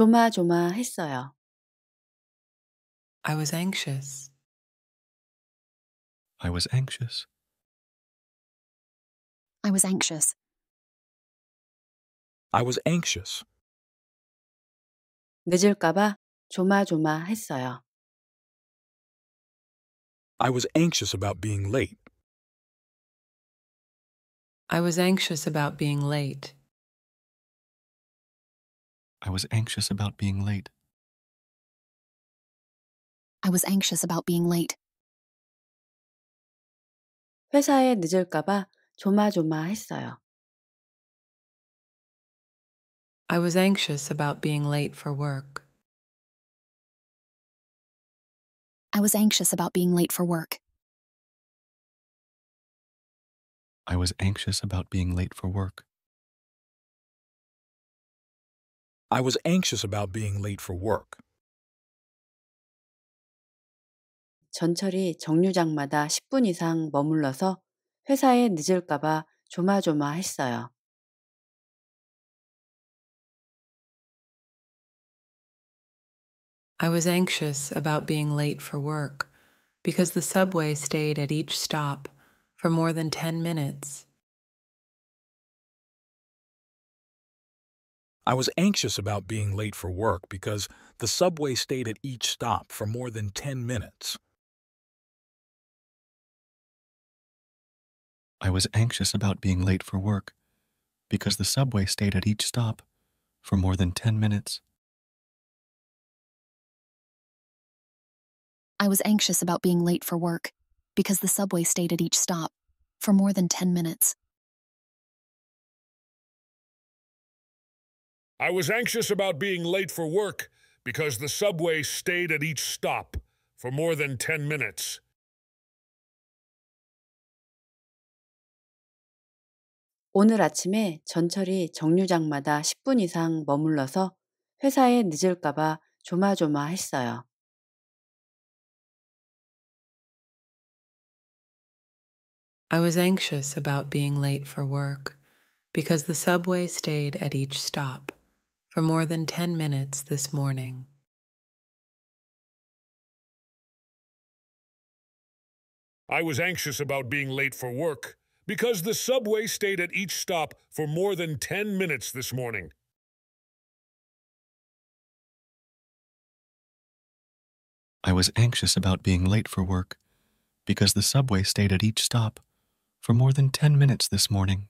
조마조마했어요. I was anxious. I was anxious. I was anxious. I was anxious. 늦을까봐 조마조마했어요. I was anxious about being late. I was anxious about being late. I was anxious about being late. I was anxious about being late. 회사에 늦을까봐 조마조마했어요. I was anxious about being late for work. I was anxious about being late for work. I was anxious about being late for work. I was anxious about being late for work. 전철이 정류장마다 10분 이상 머물러서 회사에 늦을까봐 조마조마했어요. I was anxious about being late for work because the subway stayed at each stop for more than 10 minutes. I was anxious about being late for work because the subway stayed at each stop for more than 10 minutes. I was anxious about being late for work because the subway stayed at each stop for more than 10 minutes. I was anxious about being late for work because the subway stayed at each stop for more than 10 minutes. I was anxious about being late for work because the subway stayed at each stop for more than 10 minutes. 오늘 아침에 전철이 정류장마다 10분 이상 머물러서 회사에 늦을까봐 조마조마했어요. I was anxious about being late for work because the subway stayed at each stop for more than 10 minutes this morning. I was anxious about being late for work because the subway stayed at each stop for more than 10 minutes this morning. I was anxious about being late for work because the subway stayed at each stop for more than 10 minutes this morning.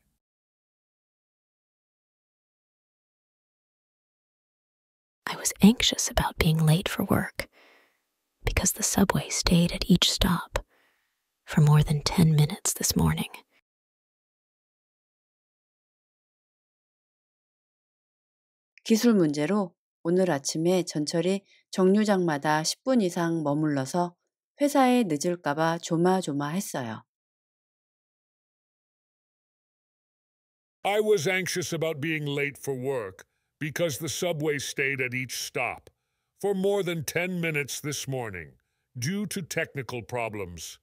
I was anxious about being late for work because the subway stayed at each stop for more than 10 minutes this morning. 기술 문제로 오늘 아침에 전철이 정류장마다 10분 이상 머물러서 회사에 늦을까봐 조마조마했어요. I was anxious about being late for work because the subway stayed at each stop for more than 10 minutes this morning due to technical problems.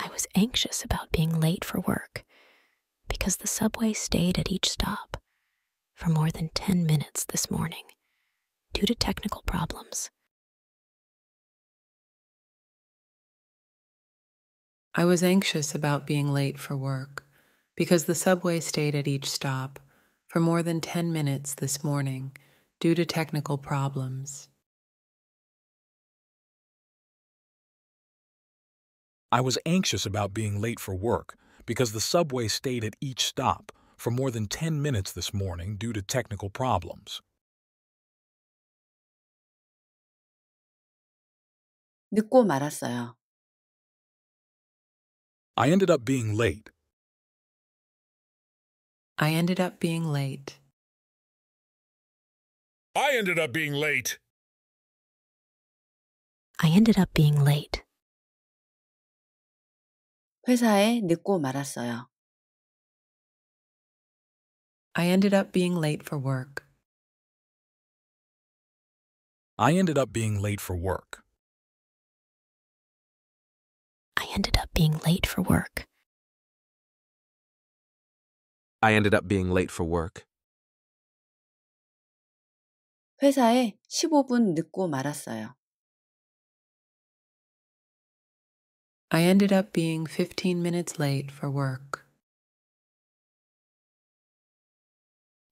I was anxious about being late for work because the subway stayed at each stop for more than 10 minutes this morning due to technical problems. I was anxious about being late for work because the subway stayed at each stop for more than 10 minutes this morning due to technical problems. I was anxious about being late for work because the subway stayed at each stop for more than 10 minutes this morning due to technical problems. 늦고 말았어요. I ended up being late. I ended up being late. I ended up being late. I ended up being late. 회사에 늦고 말았어요. I ended up being late for work. I ended up being late for work. I ended up being late for work. I ended up being late for work. 회사에 15분 늦고 말았어요. I ended up being 15 minutes late for work.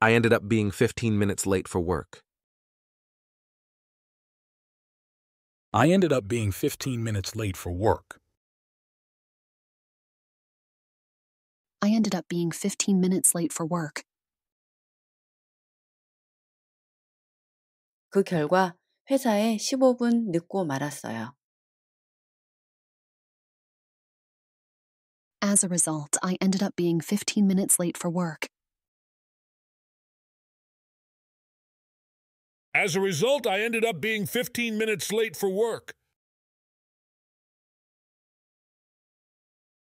I ended up being 15 minutes late for work. I ended up being 15 minutes late for work. I ended up being 15 minutes late for work. 그 결과 회사에 15분 늦고 말았어요. As a result, I ended up being 15 minutes late for work. As a result, I ended up being 15 minutes late for work.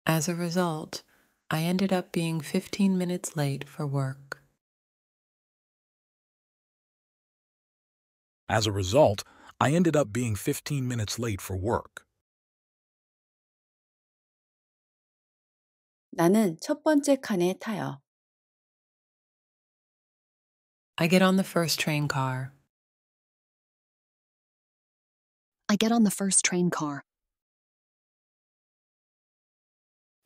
As a result, I ended up being 15 minutes late for work. As a result, I ended up being 15 minutes late for work. 나는 첫 번째 칸에 타요. I get on the first train car. I get on the first train car.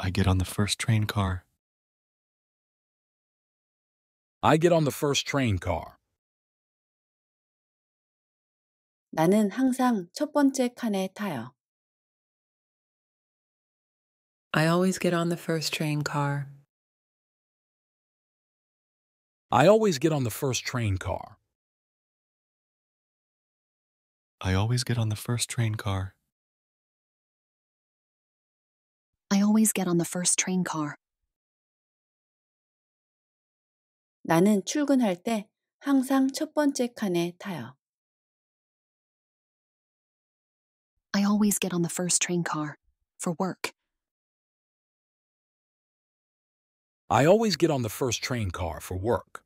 I get on the first train car. I get on the first train car. 나는 항상 첫 번째 칸에 타요. I always get on the first train car. I always get on the first train car. I always get on the first train car. I always get on the first train car. 나는 출근할 때 항상 첫 번째 칸에 타요. I always get on the first train car for work. I always get on the first train car for work.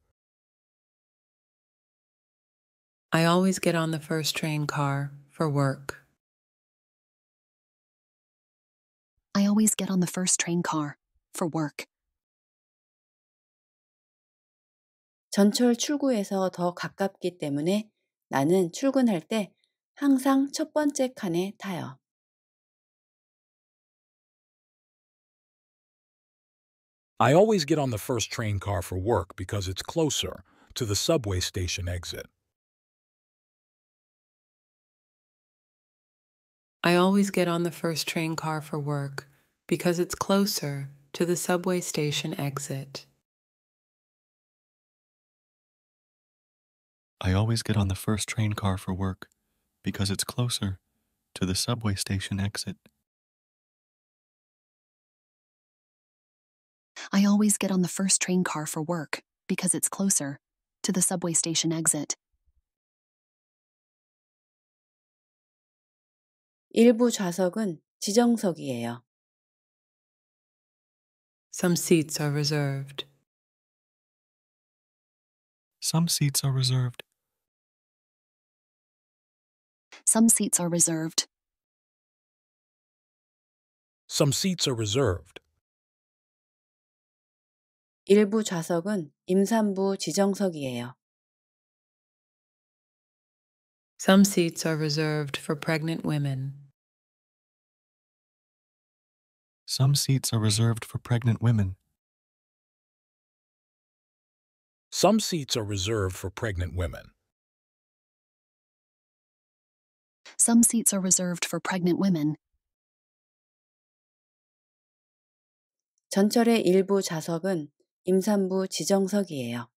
I always get on the first train car for work. I always get on the first train car for work. 전철 출구에서 더 가깝기 때문에 나는 출근할 때 항상 첫 번째 칸에 타요. I always get on the first train car for work because it's closer to the subway station exit. I always get on the first train car for work because it's closer to the subway station exit. I always get on the first train car for work because it's closer to the subway station exit. I always get on the first train car for work because it's closer to the subway station exit. 일부 좌석은 지정석이에요. Some seats are reserved. Some seats are reserved. Some seats are reserved. Some seats are reserved. 일부 좌석은 임산부 지정석이에요. Some seats are reserved for pregnant women. Some seats are reserved for pregnant women. Some seats are reserved for pregnant women. Some seats are reserved for pregnant women. 전철의 일부 좌석은 임산부 지정석이에요.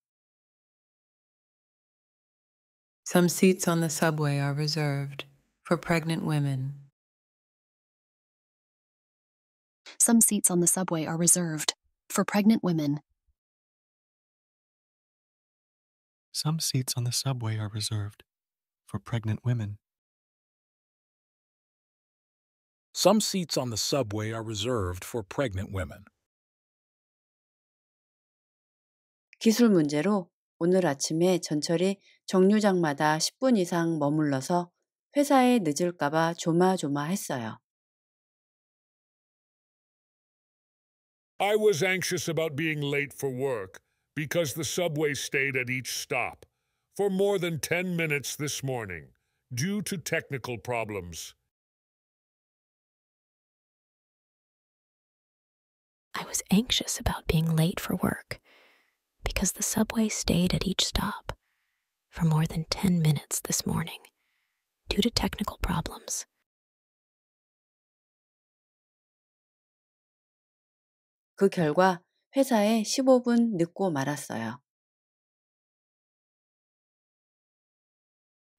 Some seats on the subway are reserved for pregnant women. Some seats on the subway are reserved for pregnant women. Some seats on the subway are reserved for pregnant women. Some seats on the subway are reserved for pregnant women. 기술 문제로 오늘 아침에 전철이 정류장마다 10분 이상 머물러서 회사에 늦을까봐 조마조마했어요. I was anxious about being late for work because the subway stayed at each stop for more than 10 minutes this morning due to technical problems. I was anxious about being late for work because the subway stayed at each stop for more than 10 minutes this morning due to technical problems. 그 결과 회사에 15분 늦고 말았어요.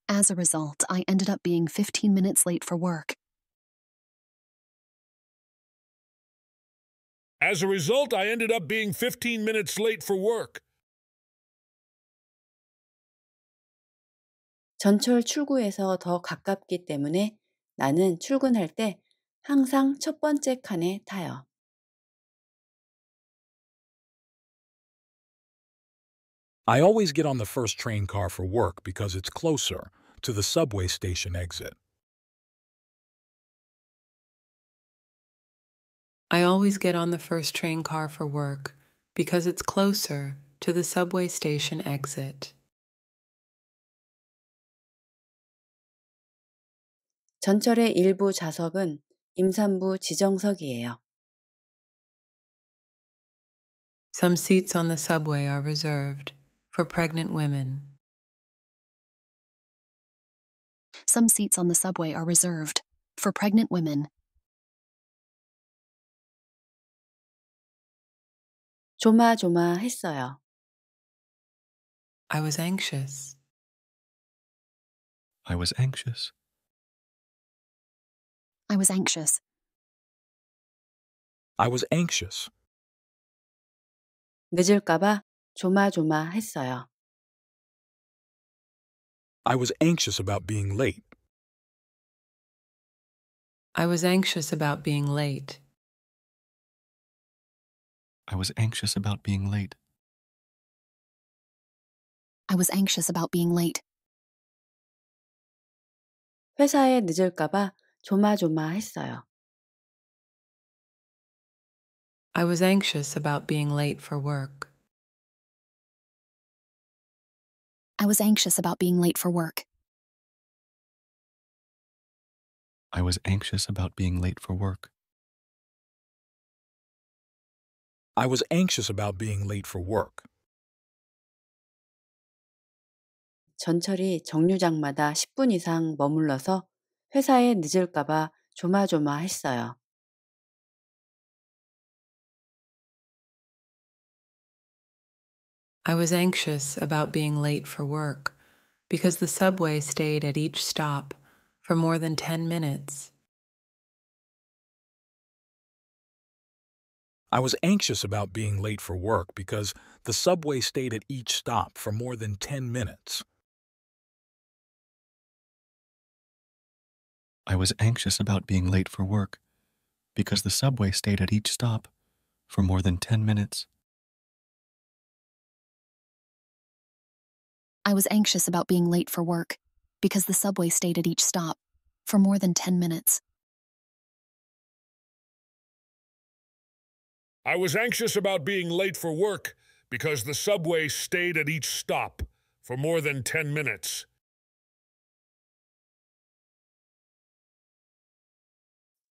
As a result, I ended up being 15 minutes late for work. As a result, I ended up being 15 minutes late for work. 전철 출구에서 더 가깝기 때문에 나는 출근할 때 항상 첫 번째 칸에 타요. I always get on the first train car for work because it's closer to the subway station exit. I always get on the first train car for work because it's closer to the subway station exit. 전철의 일부 좌석은 임산부 지정석이에요. Some seats on the subway are reserved for pregnant women. Some seats on the subway are reserved for pregnant women. 조마조마했어요. I was anxious. I was anxious. I was anxious. I was anxious. 늦을까봐 조마조마했어요. I was anxious about being late. I was anxious about being late. I was anxious about being late. I was anxious about being late. 회사에 늦을까봐 조마조마했어요. I was anxious about being late for work. I was anxious about being late for work. I was anxious about being late for work. I was anxious about being late for work. 전철이 정류장마다 10분 이상 머물러서 회사에 늦을까봐 조마조마했어요. I was anxious about being late for work because the subway stayed at each stop for more than 10 minutes. I was anxious about being late for work because the subway stayed at each stop for more than 10 minutes. I was anxious about being late for work because the subway stayed at each stop for more than 10 minutes. I was anxious about being late for work because the subway stayed at each stop for more than 10 minutes.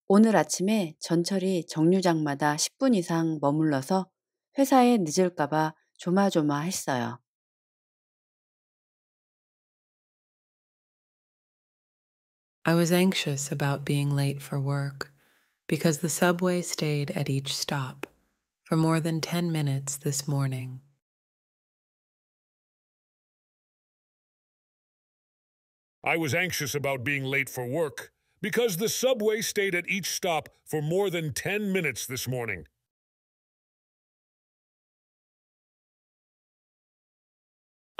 I was anxious about being late for work because the subway stayed at each stop for more than 10 minutes. 오늘 아침에 전철이 정류장마다 10분 이상 머물러서 회사에 늦을까봐 조마조마했어요. I was anxious about being late for work because the subway stayed at each stop for more than 10 minutes this morning. I was anxious about being late for work because the subway stayed at each stop for more than 10 minutes this morning.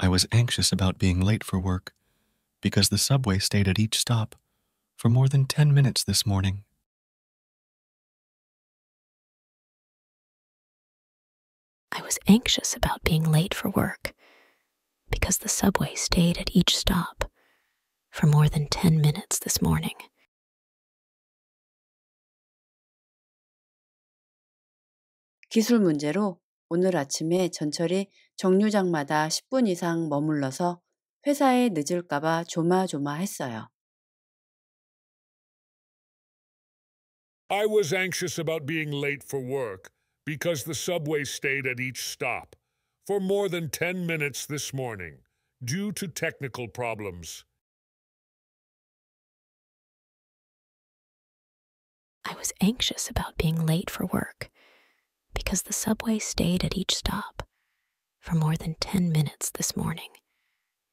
I was anxious about being late for work because the subway stayed at each stop for more than 10 minutes this morning. I was anxious about being late for work because the subway stayed at each stop for more than 10 minutes this morning. 기술 문제로 오늘 아침에 전철이 정류장마다 10분 이상 머물러서 회사에 늦을까봐 조마조마했어요. I was anxious about being late for work because the subway stayed at each stop for more than 10 minutes this morning due to technical problems. I was anxious about being late for work because the subway stayed at each stop for more than 10 minutes this morning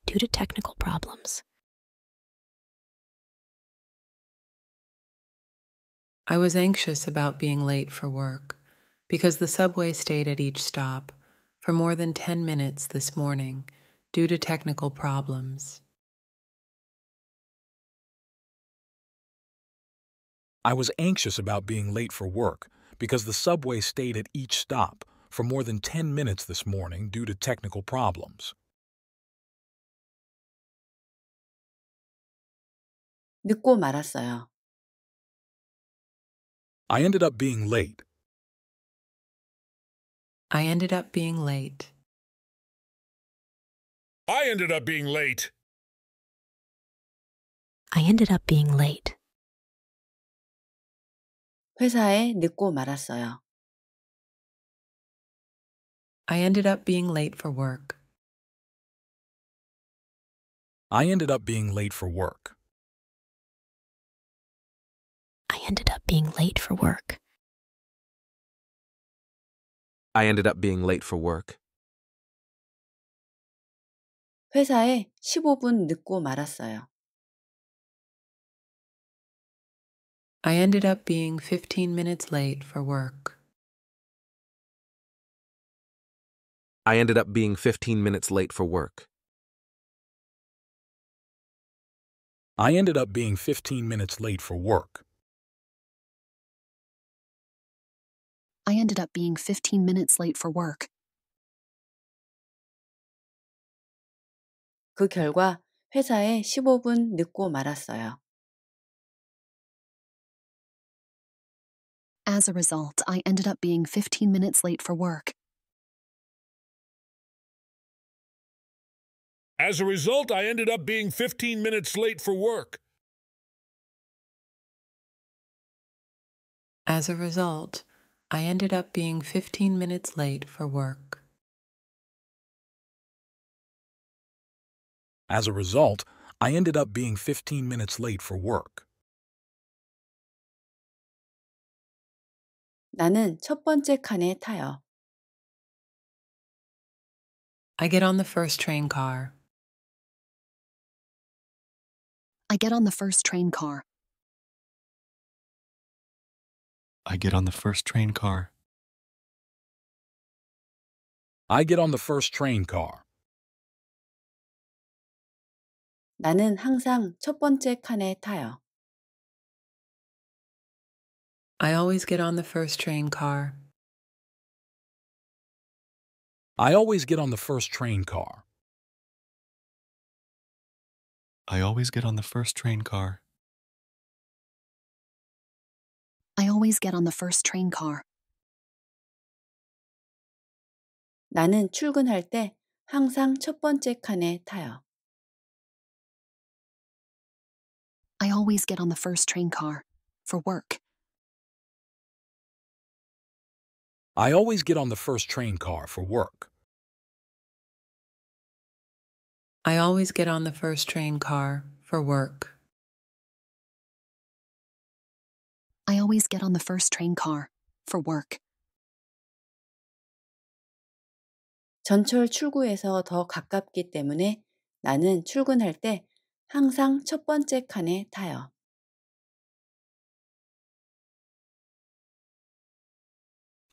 due to technical problems. I was anxious about being late for work because the subway stayed at each stop for more than 10 minutes this morning due to technical problems. I was anxious about being late for work because the subway stayed at each stop for more than 10 minutes this morning due to technical problems. 늦고 말았어요. I ended up being late. I ended up being late. I ended up being late. I ended up being late. 회사에 늦고 말았어요. I ended up being late for work. I ended up being late for work. I ended up being late for work. I ended up being late for work. 회사에 15분 늦고 말았어요. I ended up being 15 minutes late for work. I ended up being 15 minutes late for work. I ended up being 15 minutes late for work. I ended up being 15 minutes late for work. 그 결과 회사에 15분 늦고 말았어요. As a result, I ended up being 15 minutes late for work. As a result, I ended up being 15 minutes late for work. As a result, I ended up being 15 minutes late for work. As a result, I ended up being 15 minutes late for work. 나는 첫 번째 칸에 타요. I get on the first train car. I get on the first train car. I get on the first train car. I get on the first train car. 나는 항상 첫 번째 칸에 타요. I always get on the first train car. I always get on the first train car. I always get on the first train car. I always get on the first train car. 나는 출근할 때 항상 첫 번째 칸에 타요. I always get on the first train car for work. I always get on the first train car for work. I always get on the first train car for work. I always get on the first train car for work. 전철 출구에서 더 가깝기 때문에 나는 출근할 때 항상 첫 번째 칸에 타요.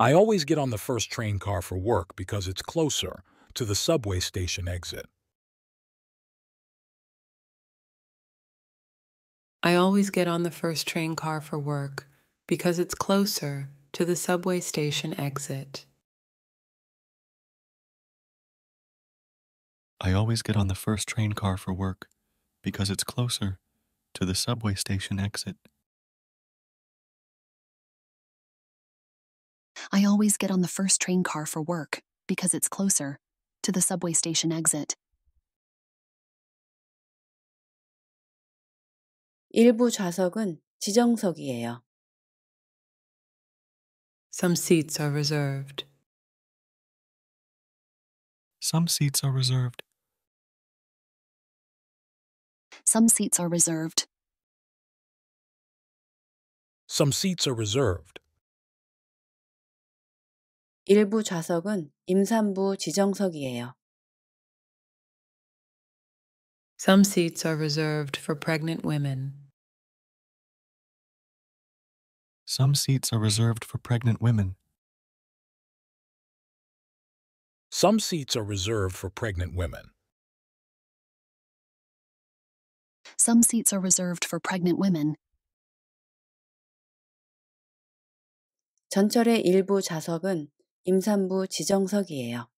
I always get on the first train car for work because it's closer to the subway station exit. I always get on the first train car for work because it's closer to the subway station exit. I always get on the first train car for work because it's closer to the subway station exit. I always get on the first train car for work, because it's closer, to the subway station exit. 일부 좌석은 지정석이에요. Some seats are reserved. Some seats are reserved. Some seats are reserved. Some seats are reserved. 일부 좌석은 임산부 지정석이에요. Some seats are reserved for pregnant women. Some seats are reserved for pregnant women. Some seats are reserved for pregnant women. Some seats are reserved for pregnant women. 전철의 일부 좌석은 임산부 지정석이에요.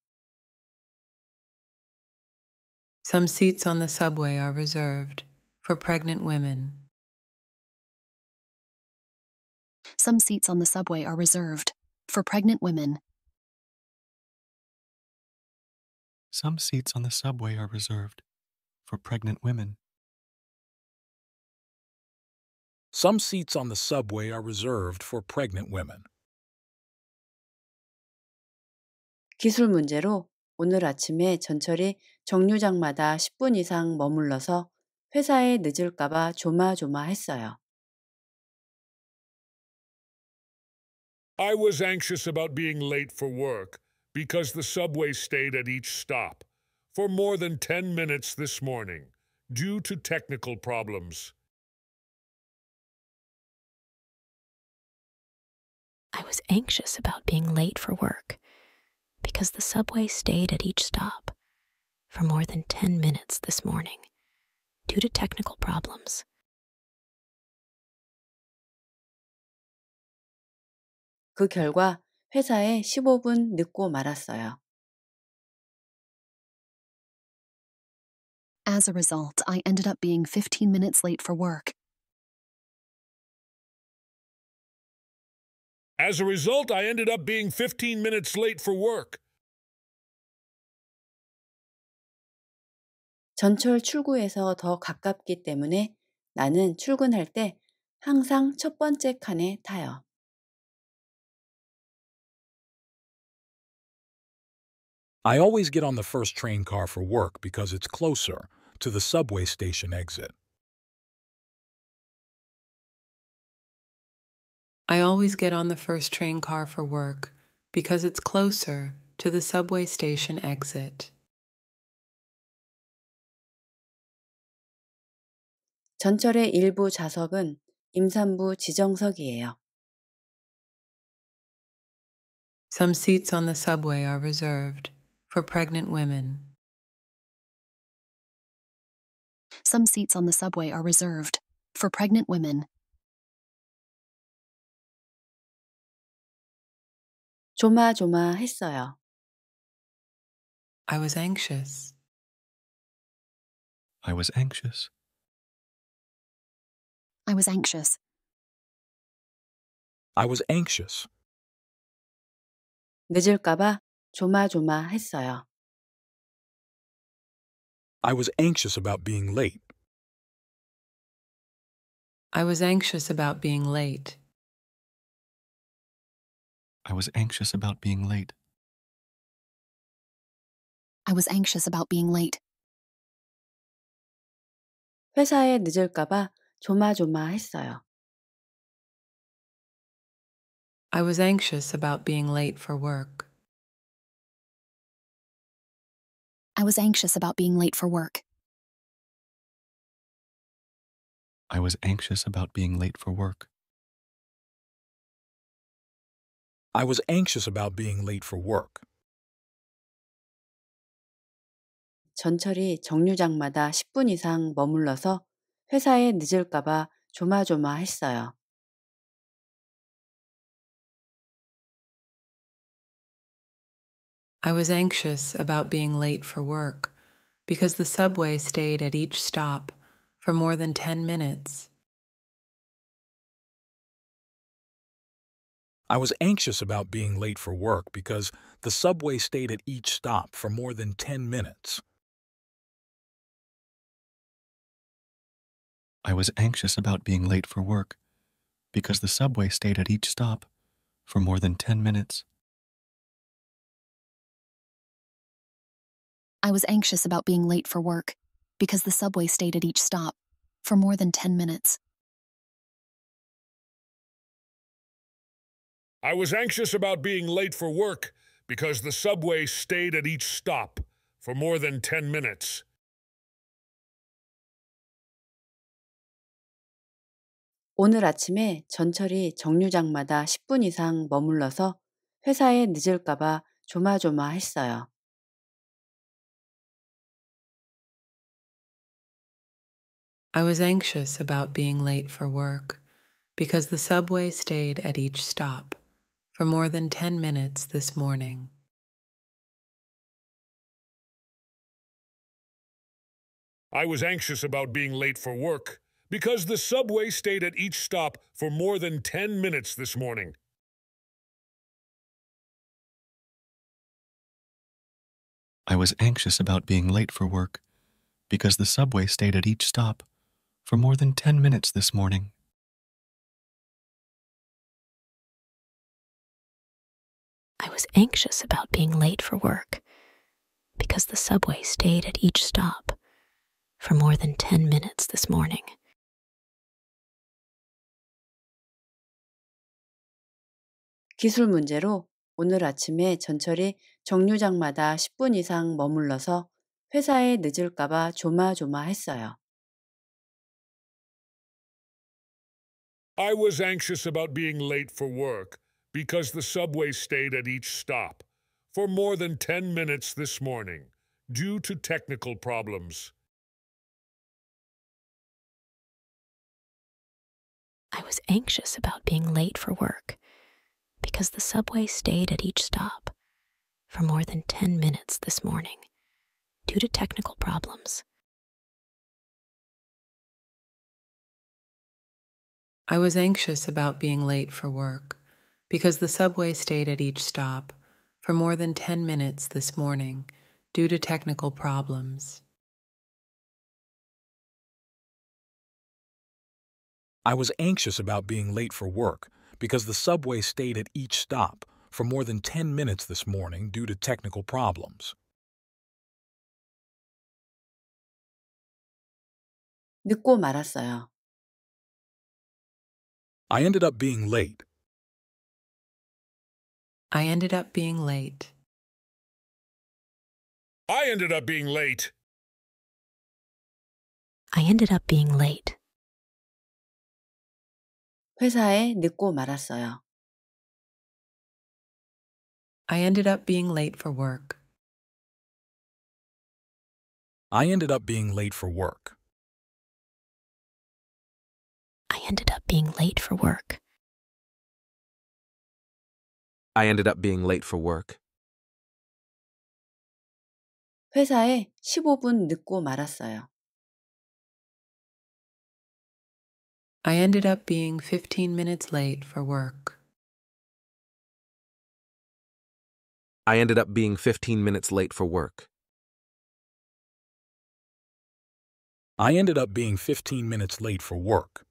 Some seats on the subway are reserved for pregnant women. Some seats on the subway are reserved for pregnant women. Some seats on the subway are reserved for pregnant women. Some seats on the subway are reserved for pregnant women. 기술 문제로 오늘 아침에 전철이 정류장마다 10분 이상 머물러서 회사에 늦을까봐 조마조마했어요. I was anxious about being late for work because the subway stayed at each stop for more than 10 minutes this morning due to technical problems. I was anxious about being late for work because the subway stayed at each stop for more than 10 minutes this morning due to technical problems. 그 결과 회사에 15분 늦고 말았어요. As a result, I ended up being 15 minutes late for work. As a result, I ended up being 15 minutes late for work. 전철 출구에서 더 가깝기 때문에 나는 출근할 때 항상 첫 번째 칸에 타요. I always get on the first train car for work because it's closer to the subway station exit. I always get on the first train car for work because it's closer to the subway station exit. 전철의 일부 좌석은 임산부 지정석이에요. Some seats on the subway are reserved for pregnant women. Some seats on the subway are reserved for pregnant women. 조마조마했어요. I was anxious. I was anxious. I was anxious. I was anxious. 늦을까봐 조마조마했어요. I was anxious about being late. I was anxious about being late. I was anxious about being late. I was anxious about being late. 회사에 늦을까봐 조마조마했어요. I was anxious about being late for work. I was anxious about being late for work. I was anxious about being late for work. I was anxious about being late for work. 전철이 정류장마다 10분 이상 머물러서 회사에 늦을까봐 조마조마했어요. I was anxious about being late for work because the subway stayed at each stop for more than 10 minutes. I was anxious about being late for work because the subway stayed at each stop for more than 10 minutes. I was anxious about being late for work because the subway stayed at each stop for more than 10 minutes. I was anxious about being late for work because the subway stayed at each stop for more than 10 minutes. I was anxious about being late for work because the subway stayed at each stop for more than 10 minutes. 오늘 아침에 전철이 정류장마다 10분 이상 머물러서 회사에 늦을까봐 조마조마했어요. I was anxious about being late for work because the subway stayed at each stop for more than 10 minutes this morning. I was anxious about being late for work because the subway stayed at each stop for more than 10 minutes this morning. I was anxious about being late for work because the subway stayed at each stop for more than 10 minutes this morning. I was anxious about being late for work because the subway stayed at each stop for more than 10 minutes this morning. 기술 문제로 오늘 아침에 전철이 정류장마다 10분 이상 머물러서 회사에 늦을까봐 조마조마했어요. I was anxious about being late for work because the subway stayed at each stop for more than 10 minutes this morning due to technical problems. I was anxious about being late for work because the subway stayed at each stop for more than 10 minutes this morning due to technical problems. I was anxious about being late for work because the subway stayed at each stop for more than 10 minutes this morning due to technical problems. I was anxious about being late for work because the subway stayed at each stop for more than 10 minutes this morning due to technical problems. 늦고 말았어요. I ended up being late. I ended up being late. I ended up being late. I ended up being late. 회사에 늦고 말았어요. I ended up being late for work. I ended up being late for work. I ended up being late for work. I ended up being late for work. 회사에 15분 늦고 말았어요. I ended up being 15 minutes late for work. I ended up being 15 minutes late for work. I ended up being 15 minutes late for work.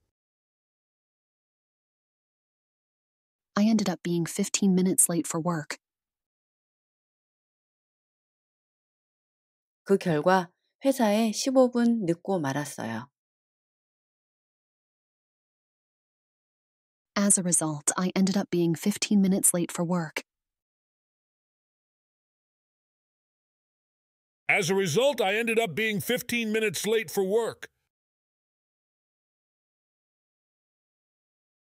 I ended up being 15 minutes late for work. 그 결과 회사에 15분 늦고 말았어요. As a result, I ended up being 15 minutes late for work. As a result, I ended up being 15 minutes late for work.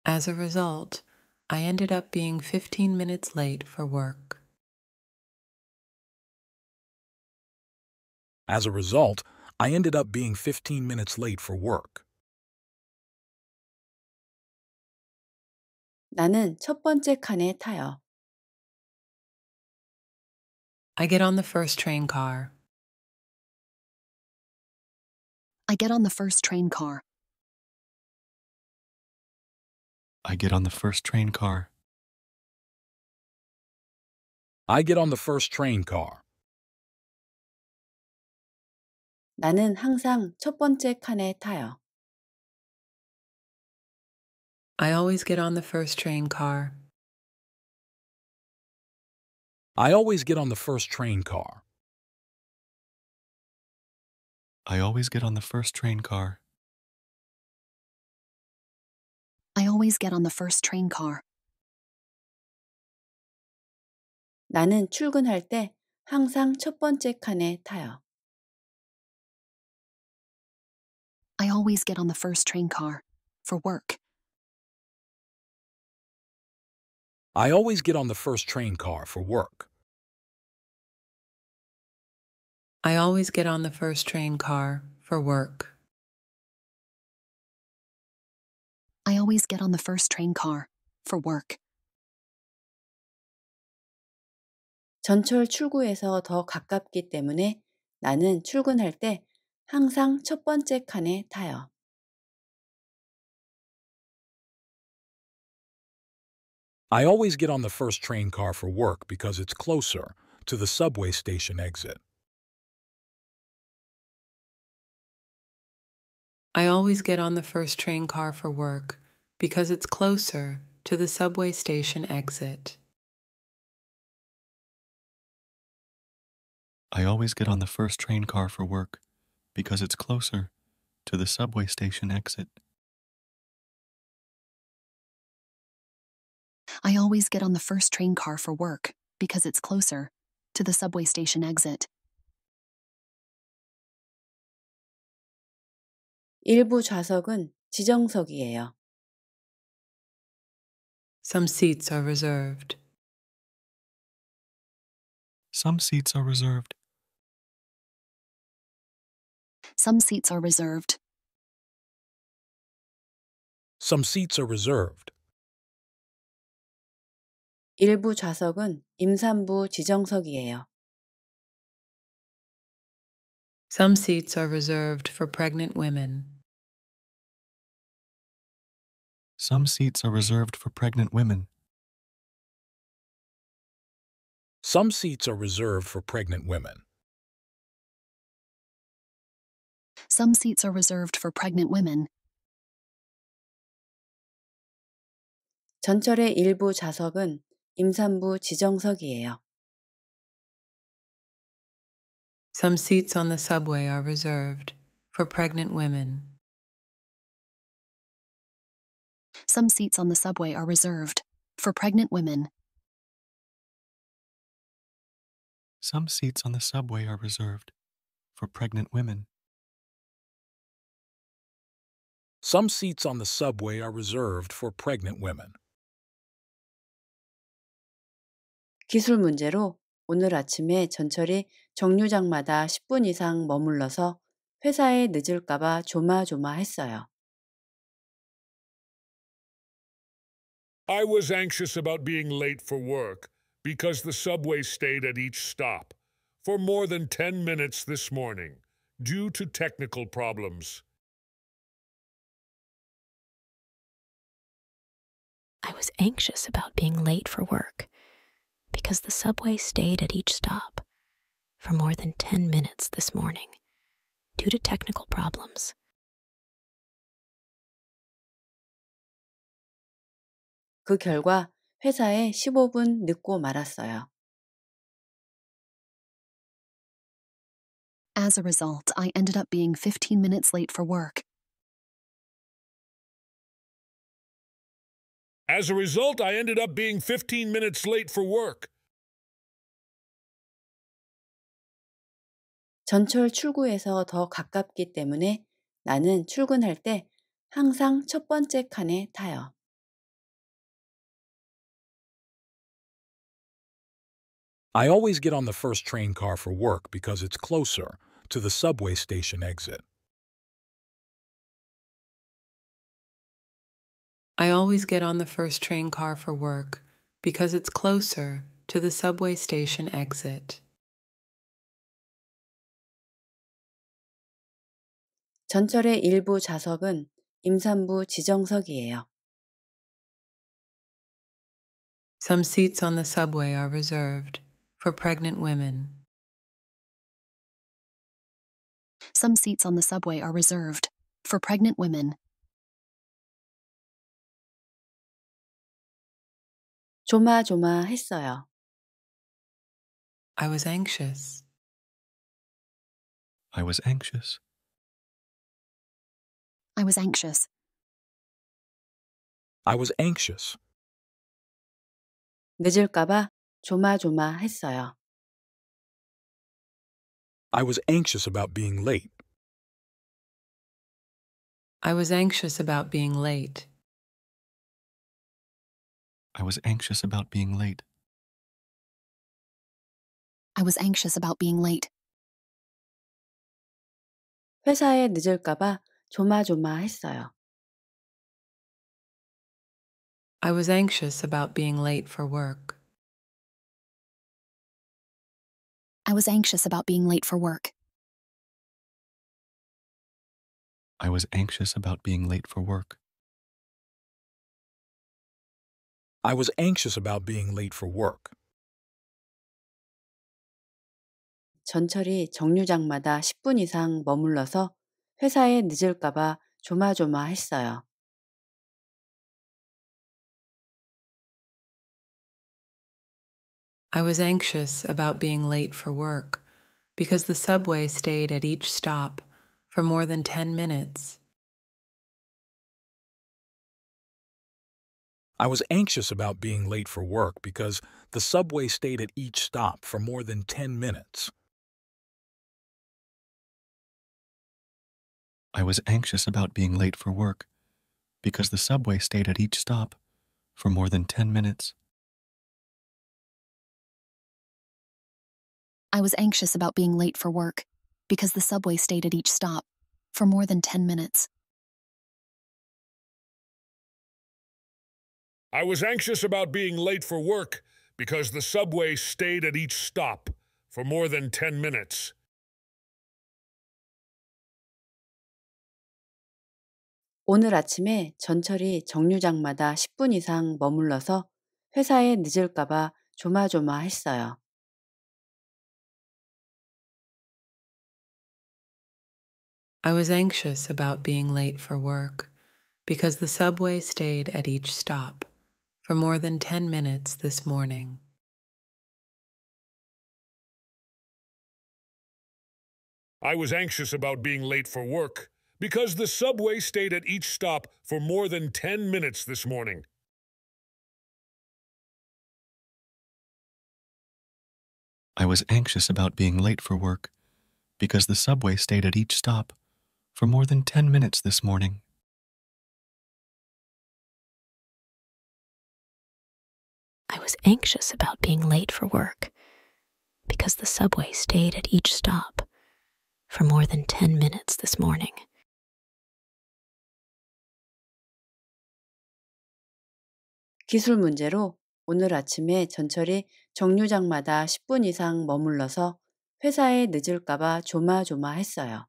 As a result, I ended up being 15 minutes late for work. As a result, I ended up being 15 minutes late for work. 나는 첫 번째 칸에 타요. I get on the first train car. I get on the first train car. I get on the first train car. I get on the first train car. 나는 항상 첫 번째 칸에 타요. I always get on the first train car. I always get on the first train car. I always get on the first train car. I always get on the first train car. 나는 출근할 때 항상 첫 번째 칸에 타요. I always get on the first train car for work. I always get on the first train car for work. I always get on the first train car for work. I always get on the first train car for work. 전철 출구에서 더 가깝기 때문에 나는 출근할 때 항상 첫 번째 칸에 타요. I always get on the first train car for work because it's closer to the subway station exit. I always get on the first train car for work because it's closer to the subway station exit. I always get on the first train car for work because it's closer to the subway station exit. I always get on the first train car for work because it's closer to the subway station exit. 일부 좌석은 지정석이에요. Some seats are reserved. Some seats are reserved. Some seats are reserved. Some seats are reserved. 일부 좌석은 임산부 지정석이에요. Some seats are reserved for pregnant women. Some seats are reserved for pregnant women. Some seats are reserved for pregnant women. Some seats are reserved for pregnant women. 전철의 일부 좌석은 임산부 지정석이에요. Some seats on the subway are reserved for pregnant women. Some seats on the subway are reserved for pregnant women. Some seats on the subway are reserved for pregnant women. Some seats on the subway are reserved for pregnant women. 기술 문제로 오늘 아침에 전철이 정류장마다 10분 이상 머물러서 회사에 늦을까봐 조마조마했어요. I was anxious about being late for work because the subway stayed at each stop for more than 10 minutes this morning due to technical problems. I was anxious about being late for work because the subway stayed at each stop for more than 10 minutes this morning due to technical problems. 그 결과 회사에 15분 늦고 말았어요. As a result, I ended up being 15 minutes late for work. As a result, I ended up being 15 minutes late for work. 전철 출구에서 더 가깝기 때문에 나는 출근할 때 항상 첫 번째 칸에 타요. I always get on the first train car for work because it's closer to the subway station exit. I always get on the first train car for work because it's closer to the subway station exit. 전철의 일부 좌석은 임산부 지정석이에요. Some seats on the subway are reserved for pregnant women. Some seats on the subway are reserved for pregnant women. 조마조마했어요. I was anxious. I was anxious. I was anxious. I was anxious. 늦을까봐 조마조마했어요. I was anxious about being late. I was anxious about being late. I was anxious about being late. I was anxious about being late. 회사에 늦을까봐 조마조마했어요. I was anxious about being late for work. I was anxious about being late for work. I was anxious about being late for work. I was anxious about being late for work. 전철이 정류장마다 10분 이상 머물러서 회사에 늦을까봐 조마조마했어요. I was anxious about being late for work because the subway stayed at each stop for more than 10 minutes. I was anxious about being late for work because the subway stayed at each stop for more than 10 minutes. I was anxious about being late for work because the subway stayed at each stop for more than 10 minutes. I was anxious about being late for work because the subway stayed at each stop for more than 10 minutes. I was anxious about being late for work because the subway stayed at each stop for more than 10 minutes. 오늘 아침에 전철이 정류장마다 10분 이상 머물러서 회사에 늦을까봐 조마조마했어요. I was anxious about being late for work because the subway stayed at each stop for more than 10 minutes this morning. I was anxious about being late for work because the subway stayed at each stop for more than 10 minutes this morning. I was anxious about being late for work because the subway stayed at each stop for more than 10 minutes this morning. I was anxious about being late for work because the subway stayed at each stop for more than 10 minutes this morning. 기술 문제로 오늘 아침에 전철이 정류장마다 10분 이상 머물러서 회사에 늦을까봐 조마조마했어요.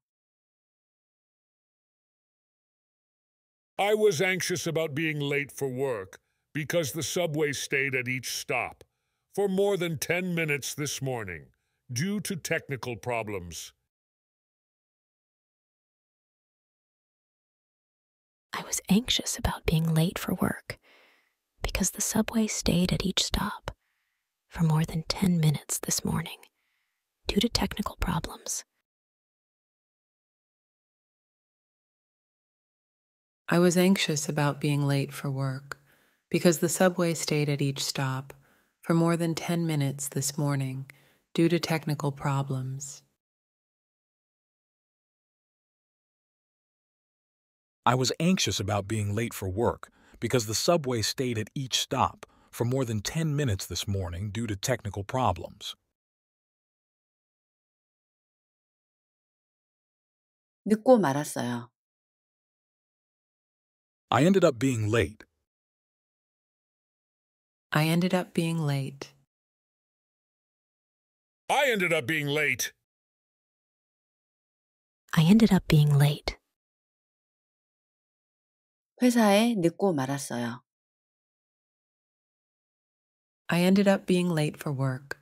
I was anxious about being late for work because the subway stayed at each stop for more than 10 minutes this morning due to technical problems. I was anxious about being late for work because the subway stayed at each stop for more than 10 minutes this morning due to technical problems. I was anxious about being late for work because the subway stayed at each stop for more than 10 minutes this morning due to technical problems. I was anxious about being late for work because the subway stayed at each stop for more than 10 minutes this morning due to technical problems. 늦고 말았어요. I ended up being late. I ended up being late. I ended up being late. I ended up being late. 회사에 늦고 말았어요. I ended up being late for work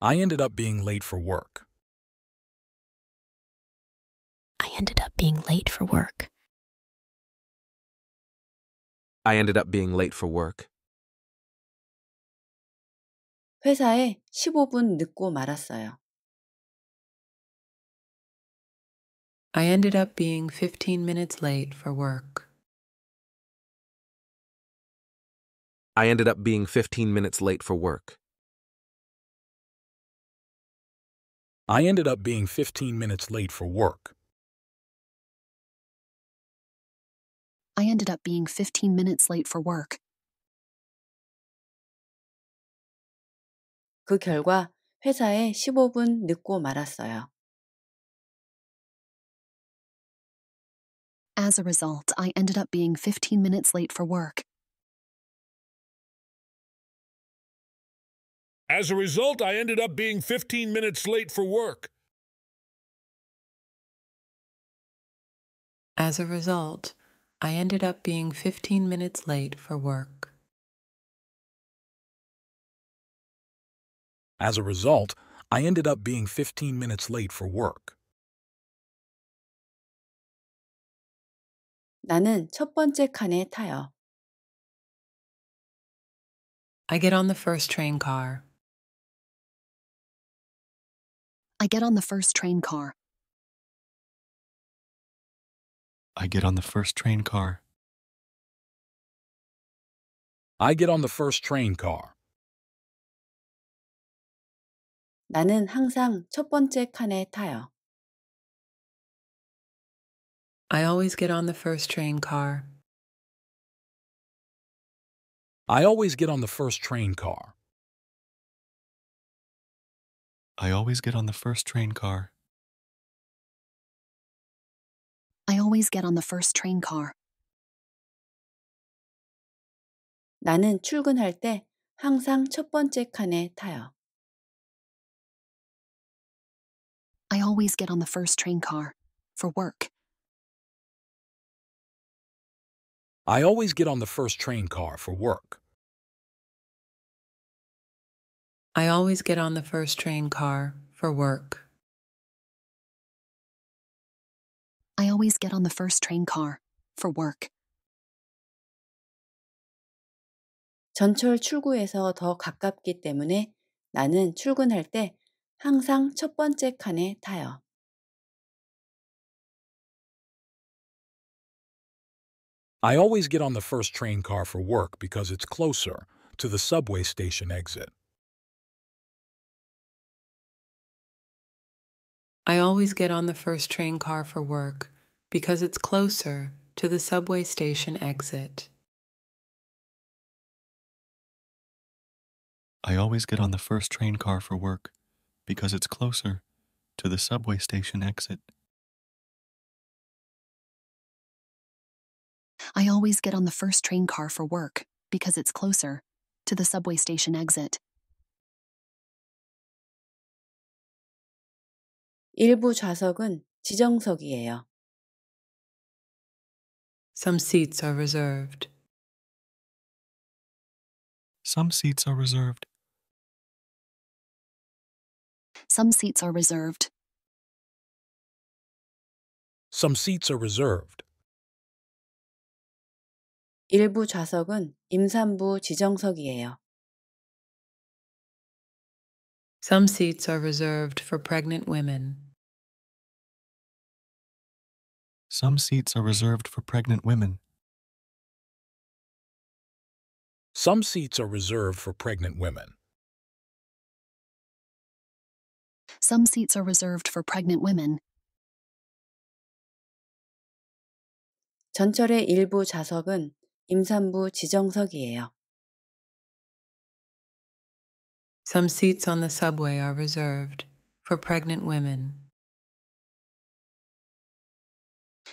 I ended up being late for work. 회사에 15분 늦고 말았어요. I ended up being 15 minutes late for work. I ended up being 15 minutes late for work. I ended up being 15 minutes late for work. I ended up being 15 minutes late for work. 그 결과 회사에 15분 늦고 말았어요. As a result, I ended up being 15 minutes late for work. As a result, I ended up being 15 minutes late for work. As a result, I ended up being 15 minutes late for work. As a result, I ended up being 15 minutes late for work. 나는 첫 번째 칸에 타요. I get on the first train car. I get on the first train car. I get on the first train car. I get on the first train car. 나는 항상 첫 번째 칸에 타요. I always get on the first train car. I always get on the first train car. I always get on the first train car. I always get on the first train car. 나는 출근할 때 항상 첫 번째 칸에 타요. I always get on the first train car for work. I always get on the first train car for work. I always get on the first train car for work. I always get on the first train car for work. 전철 출구에서 더 가깝기 때문에 나는 출근할 때 항상 첫 번째 칸에 타요. I always get on the first train car for work because it's closer to the subway station exit. I always get on the first train car for work because it's closer to the subway station exit. I always get on the first train car for work because it's closer to the subway station exit. I always get on the first train car for work because it's closer to the subway station exit. 일부 좌석은 지정석이에요. Some seats are reserved. Some seats are reserved. Some seats are reserved. Some seats are reserved. 일부 좌석은 임산부 지정석이에요. Some seats are reserved for pregnant women. Some seats are reserved for pregnant women. Some seats are reserved for pregnant women. Some seats are reserved for pregnant women. 전철의 일부 좌석은 임산부 지정석이에요. Some seats on the subway are reserved for pregnant women.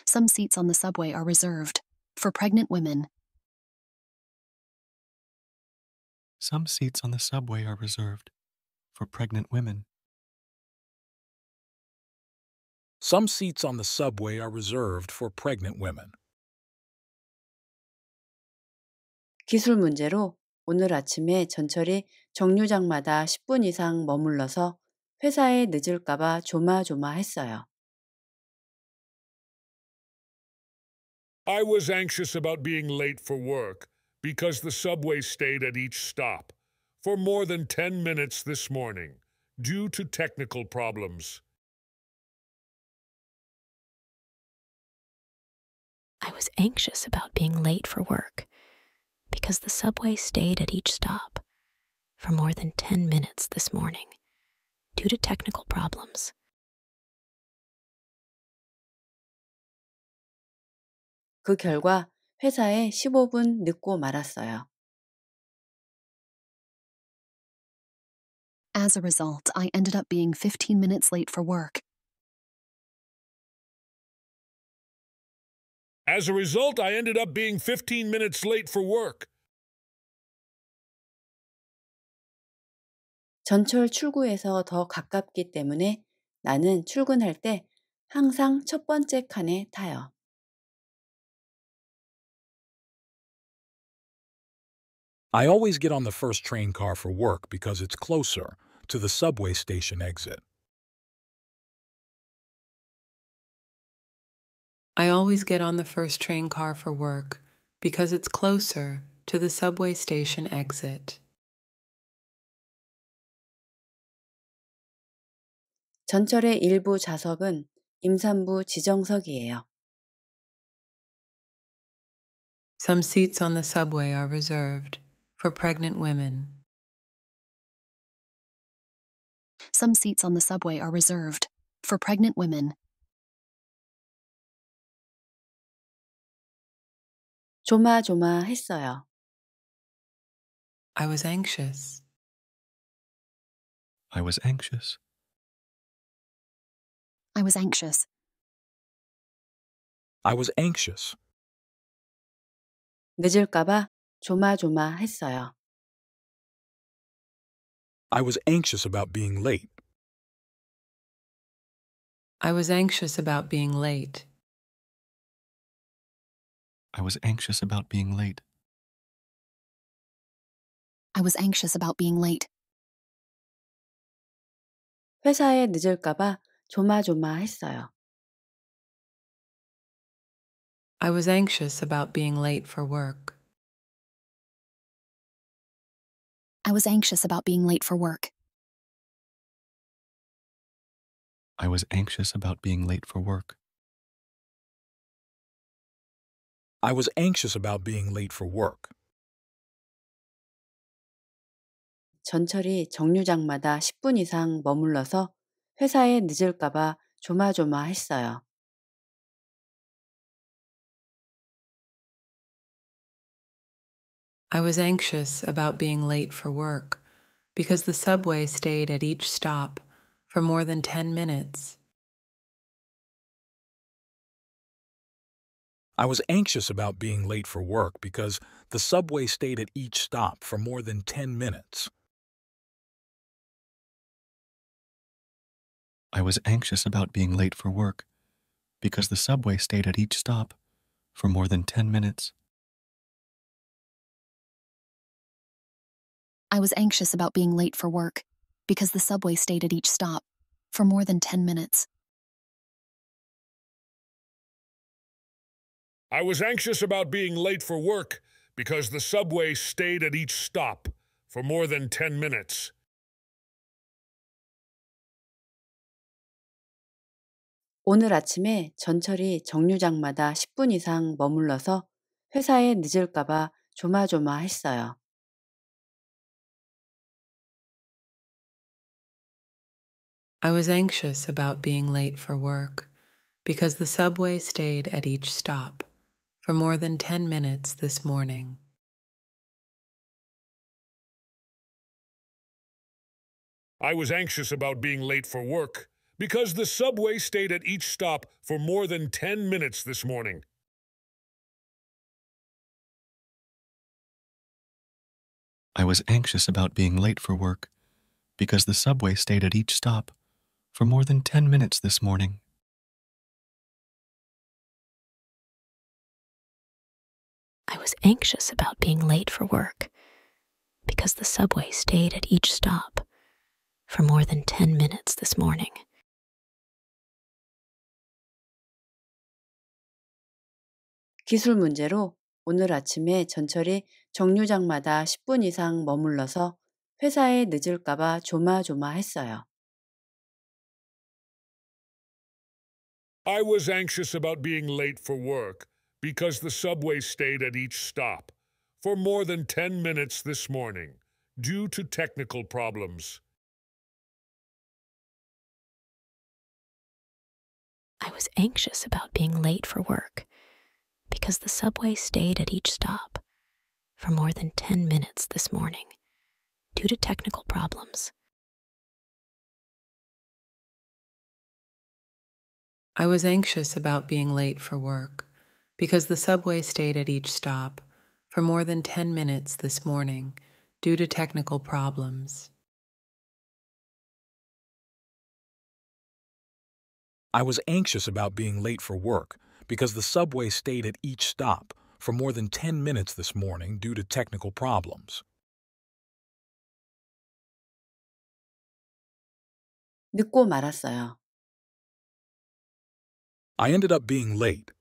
Some seats on the subway are reserved for pregnant women. Some seats on the subway are reserved for pregnant women. Some seats on the subway are reserved for pregnant women. 기술 문제로 오늘 아침에 전철이 정류장마다 10분 이상 머물러서 회사에 늦을까봐 조마조마했어요. I was anxious about being late for work because the subway stayed at each stop for more than 10 minutes this morning due to technical problems. I was anxious about being late for work because the subway stayed at each stop for more than 10 minutes this morning due to technical problems. 그 결과 회사에 15분 늦고 말았어요. As a result, I ended up being 15 minutes late for work. As a result, I ended up being 15 minutes late for work. 전철 출구에서 더 가깝기 때문에 나는 출근할 때 항상 첫 번째 칸에 타요. I always get on the first train car for work because it's closer to the subway station exit. I always get on the first train car for work because it's closer to the subway station exit. 전철의 일부 좌석은 임산부 지정석이에요. Some seats on the subway are reserved for pregnant women. Some seats on the subway are reserved for pregnant women. 조마조마했어요. I was anxious. I was anxious. I was anxious. I was anxious. 늦을까봐 조마조마했어요. I was anxious about being late. I was anxious about being late. I was anxious about being late. I was anxious about being late. 회사에 늦을까봐 조마조마했어요. I was anxious about being late for work. I was anxious about being late for work. I was anxious about being late for work. I was anxious about being late for work. 전철이 정류장마다 10분 이상 머물러서 회사에 늦을까봐 조마조마했어요. I was anxious about being late for work because the subway stayed at each stop for more than 10 minutes. I was anxious about being late for work because the subway stayed at each stop for more than 10 minutes. I was anxious about being late for work because the subway stayed at each stop for more than 10 minutes. I was anxious about being late for work because the subway stayed at each stop for more than 10 minutes. I was anxious about being late for work because the subway stayed at each stop for more than 10 minutes. 오늘 아침에 전철이 정류장마다 10분 이상 머물러서 회사에 늦을까봐 조마조마했어요. I was anxious about being late for work because the subway stayed at each stop for more than 10 minutes this morning. I was anxious about being late for work because the subway stayed at each stop for more than 10 minutes this morning. I was anxious about being late for work because the subway stayed at each stop for more than 10 minutes this morning. I was anxious about being late for work because the subway stayed at each stop for more than 10 minutes this morning. 기술 문제로 오늘 아침에 전철이 정류장마다 10분 이상 머물러서 회사에 늦을까봐 조마조마했어요. I was anxious about being late for work because the subway stayed at each stop for more than 10 minutes this morning due to technical problems. I was anxious about being late for work because the subway stayed at each stop for more than 10 minutes this morning due to technical problems. I was anxious about being late for work because the subway stayed at each stop for more than 10 minutes this morning due to technical problems. I was anxious about being late for work because the subway stayed at each stop for more than 10 minutes this morning due to technical problems. 늦고 말았어요. I ended up being late.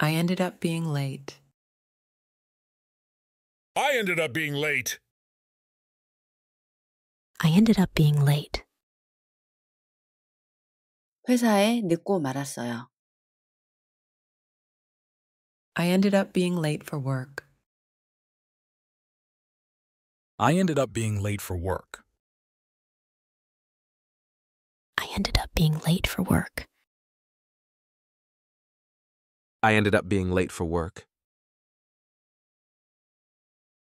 I ended up being late. I ended up being late. I ended up being late. 회사에 늦고 말았어요. I ended up being late for work. I ended up being late for work. I ended up being late for work. I ended up being late for work.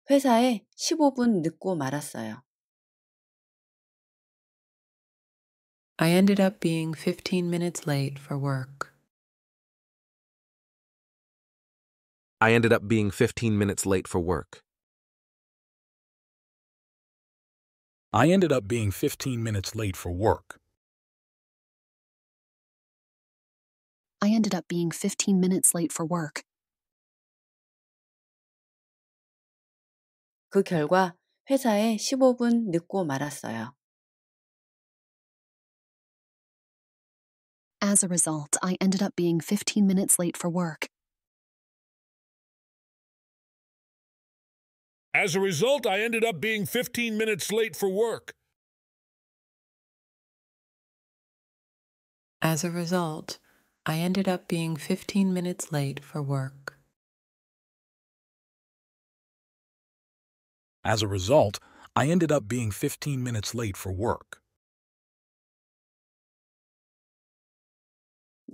회사에 15분 늦고 말았어요. I ended up being 15 minutes late for work. I ended up being 15 minutes late for work. I ended up being 15 minutes late for work. I ended up being 15 minutes late for work. 그 결과 회사에 15분 늦고 말았어요. As a result, I ended up being 15 minutes late for work. As a result, I ended up being 15 minutes late for work. As a result, I ended up being 15 minutes late for work. As a result, I ended up being 15 minutes late for work.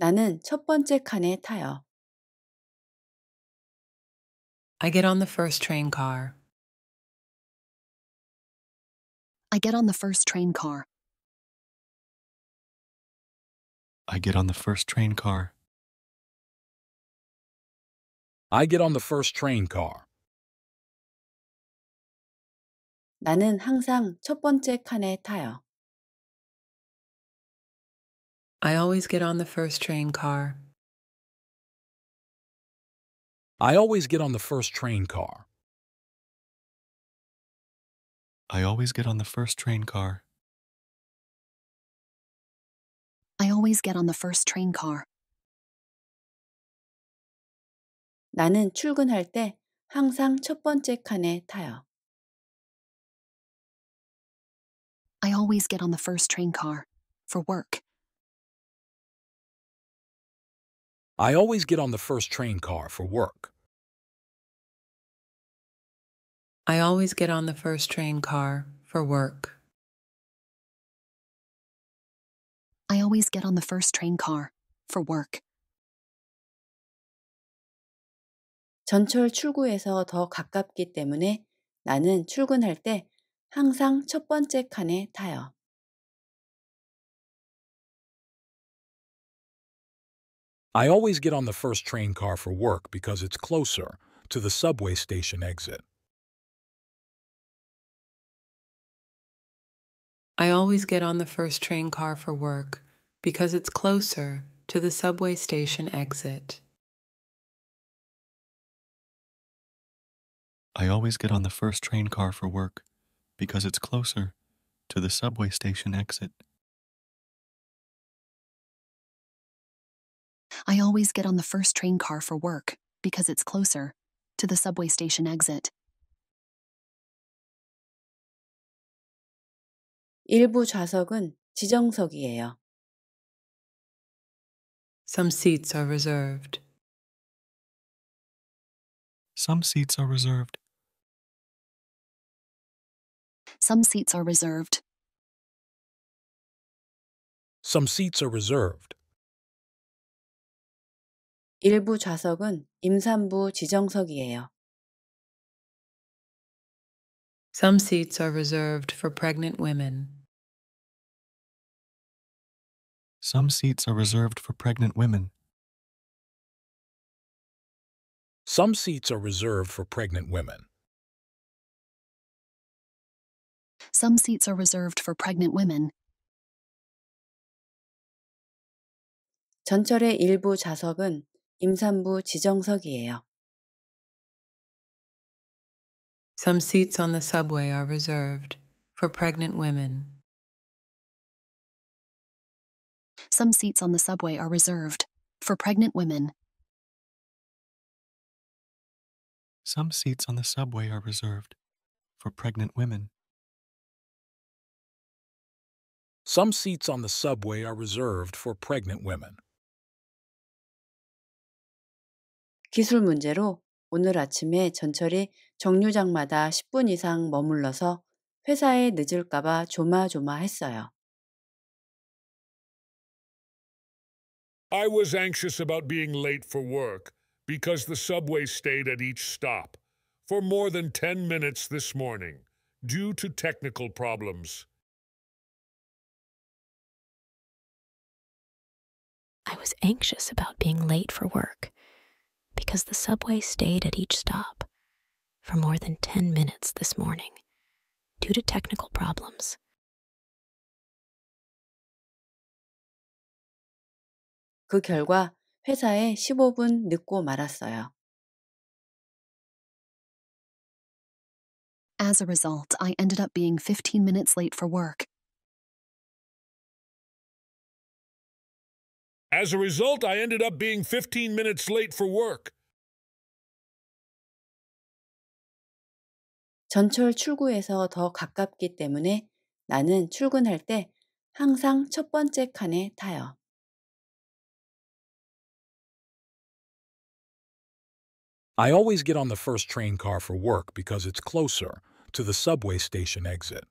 나는 첫 번째 칸에 타요. I get on the first train car. I get on the first train car. I get on the first train car. I get on the first train car. 나는 항상 첫 번째 칸에 타요. I always get on the first train car. I always get on the first train car. I always get on the first train car. I always get on the first train car. 나는 출근할 때 항상 첫 번째 칸에 타요. I always get on the first train car for work. I always get on the first train car for work. I always get on the first train car for work. I always get on the first train car for work. 전철 출구에서 더 가깝기 때문에 나는 출근할 때 항상 첫 번째 칸에 타요. I always get on the first train car for work because it's closer to the subway station exit. I always get on the first train car for work because it's closer to the subway station exit. I always get on the first train car for work because it's closer to the subway station exit. I always get on the first train car for work because it's closer to the subway station exit. 일부 좌석은 지정석이에요. Some seats are reserved. Some seats are reserved. Some seats are reserved. Some seats are reserved. 일부 좌석은 임산부 지정석이에요. Some seats are reserved for pregnant women. Some seats are reserved for pregnant women. Some seats are reserved for pregnant women. Some seats are reserved for pregnant women. 전철의 일부 좌석은 임산부 지정석이에요. Some seats on the subway are reserved for pregnant women. Some seats on the subway are reserved for pregnant women. Some seats on the subway are reserved for pregnant women. Some seats on the subway are reserved for pregnant women. 기술 문제로 오늘 아침에 전철이 정류장마다 10분 이상 머물러서 회사에 늦을까봐 조마조마했어요. I was anxious about being late for work because the subway stayed at each stop for more than 10 minutes this morning due to technical problems. I was anxious about being late for work because the subway stayed at each stop for more than 10 minutes this morning due to technical problems. 그 결과 회사에 15분 늦고 말았어요. As a result, I ended up being 15 minutes late for work. As a result, I ended up being 15 minutes late for work. 전철 출구에서 더 가깝기 때문에 나는 출근할 때 항상 첫 번째 칸에 타요. I always get on the first train car for work because it's closer to the subway station exit.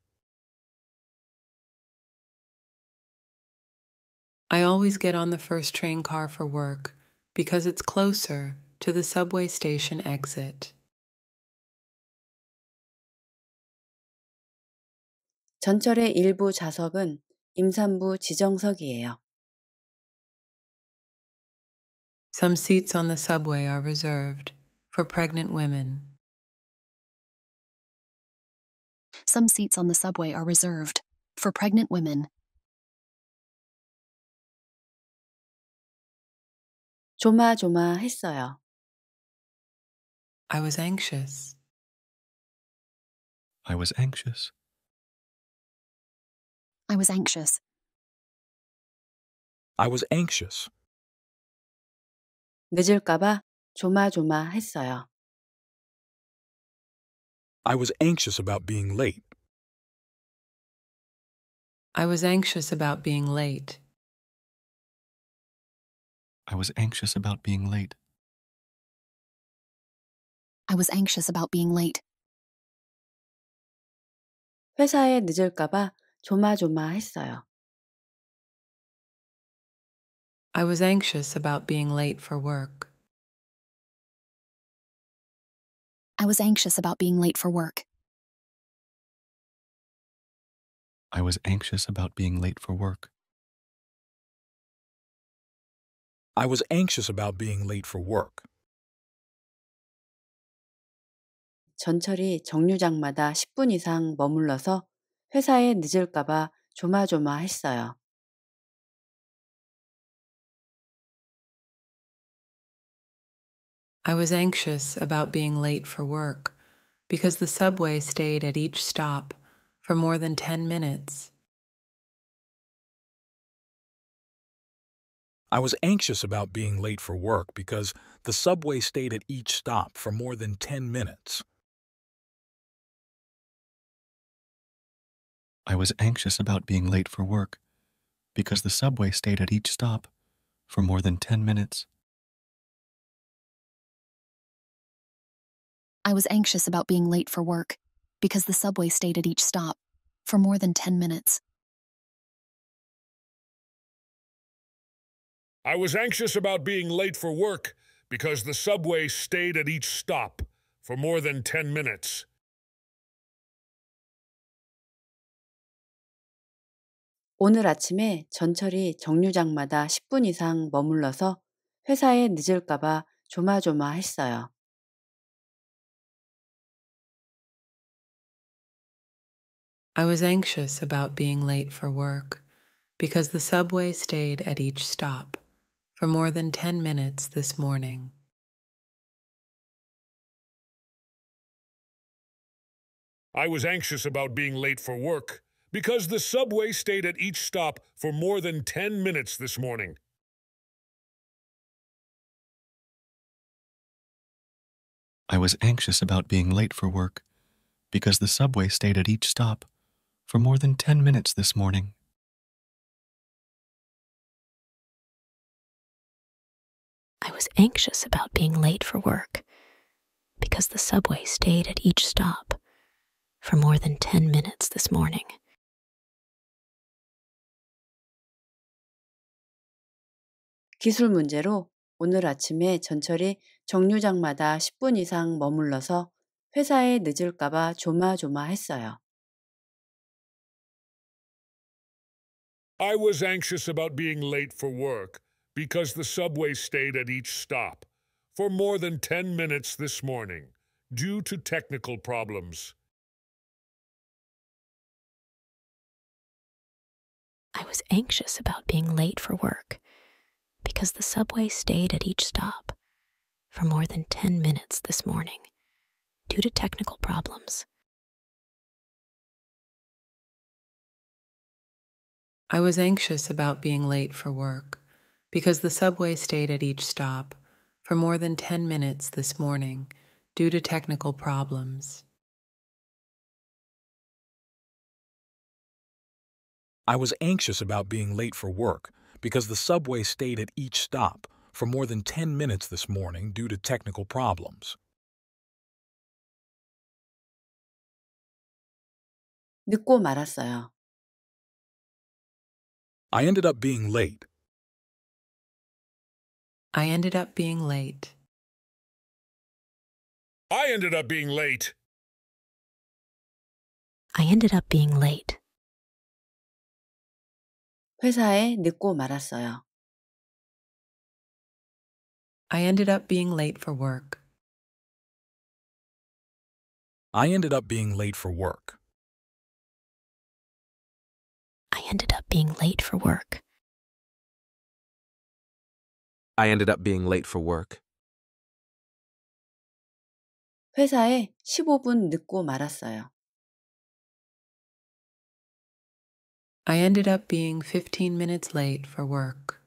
I always get on the first train car for work because it's closer to the subway station exit. 전철의 일부 좌석은 임산부 지정석이에요. Some seats on the subway are reserved for pregnant women. Some seats on the subway are reserved for pregnant women. 조마조마했어요. I was anxious. I was anxious. I was anxious. I was anxious. 늦을까봐 조마조마했어요. I was anxious about being late. I was anxious about being late. I was anxious about being late. I was anxious about being late. 회사에 늦을까봐 조마조마했어요. I was anxious about being late for work. I was anxious about being late for work. I was anxious about being late for work. I was anxious about being late for work. 전철이 정류장마다 10분 이상 머물러서 회사에 늦을까봐 조마조마했어요. I was anxious about being late for work because the subway stayed at each stop for more than 10 minutes. I was anxious about being late for work because the subway stayed at each stop for more than 10 minutes. I was anxious about being late for work because the subway stayed at each stop for more than 10 minutes. I was anxious about being late for work because the subway stayed at each stop for more than 10 minutes. I was anxious about being late for work because the subway stayed at each stop for more than 10 minutes. 오늘 아침에 전철이 정류장마다 10분 이상 머물러서 회사에 늦을까봐 조마조마했어요. I was anxious about being late for work because the subway stayed at each stop for more than 10 minutes this morning. I was anxious about being late for work because the subway stayed at each stop for more than 10 minutes this morning. I was anxious about being late for work because the subway stayed at each stop for more than 10 minutes this morning. I was anxious about being late for work because the subway stayed at each stop for more than 10 minutes this morning. 기술 문제로 오늘 아침에 전철이 정류장마다 10분 이상 머물러서 회사에 늦을까봐 조마조마했어요. I was anxious about being late for work because the subway stayed at each stop for more than 10 minutes this morning due to technical problems. I was anxious about being late for work because the subway stayed at each stop for more than 10 minutes this morning due to technical problems. I was anxious about being late for work because the subway stayed at each stop for more than 10 minutes this morning due to technical problems. I was anxious about being late for work because the subway stayed at each stop for more than 10 minutes this morning due to technical problems. 늦고 말았어요. I ended up being late. I ended up being late. I ended up being late. I ended up being late. 회사에 늦고 말았어요. I ended up being late for work. I ended up being late for work. I ended up being late for work. I ended up being late for work. 회사에 15분 늦고 말았어요. I ended up being 15 minutes late for work.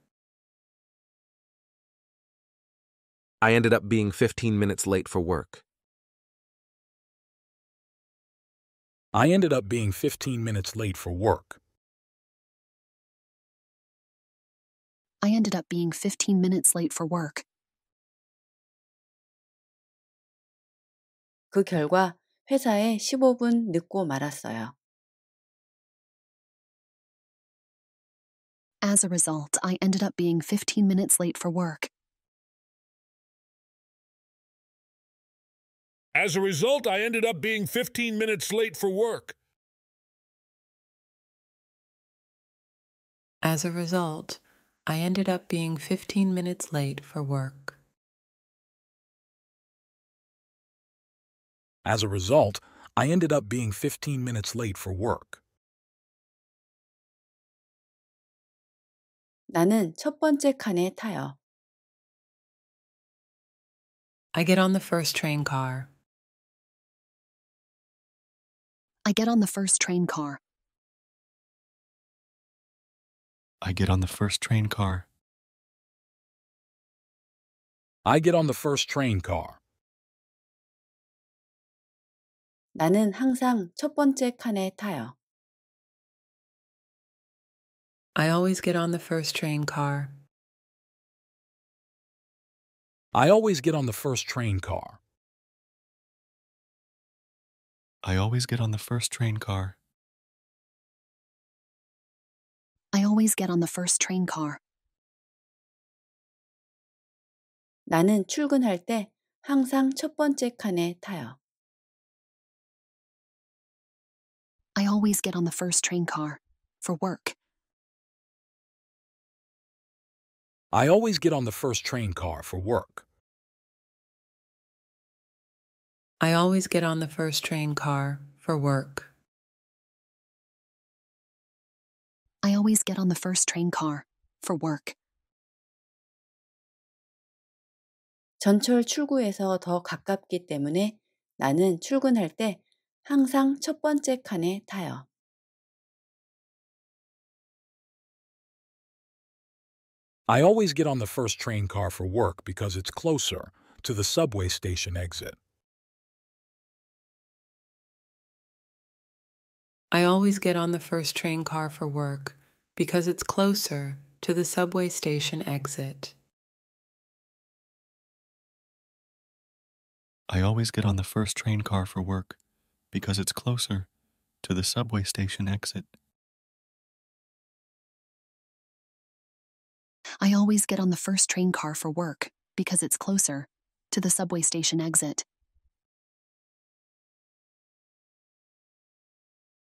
I ended up being 15 minutes late for work. I ended up being 15 minutes late for work. I ended up being 15 minutes late for work. 그 결과 회사에 15분 늦고 말았어요. As a result, I ended up being 15 minutes late for work. As a result, I ended up being 15 minutes late for work. As a result, I ended up being 15 minutes late for work. As a result, I ended up being 15 minutes late for work. 나는 첫 번째 칸에 타요. I get on the first train car. I get on the first train car. I get on the first train car. I get on the first train car. 나는 항상 첫 번째 칸에 타요. I always get on the first train car. I always get on the first train car. I always get on the first train car. I always get on the first train car. 나는 출근할 때 항상 첫 번째 칸에 타요. I always get on the first train car for work. I always get on the first train car for work. I always get on the first train car for work. I always get on the first train car for work. 전철 출구에서 더 가깝기 때문에 나는 출근할 때 항상 첫 번째 칸에 타요. I always get on the first train car for work because it's closer to the subway station exit. I always get on the first train car for work because it's closer to the subway station exit. I always get on the first train car for work because it's closer to the subway station exit. I always get on the first train car for work because it's closer to the subway station exit.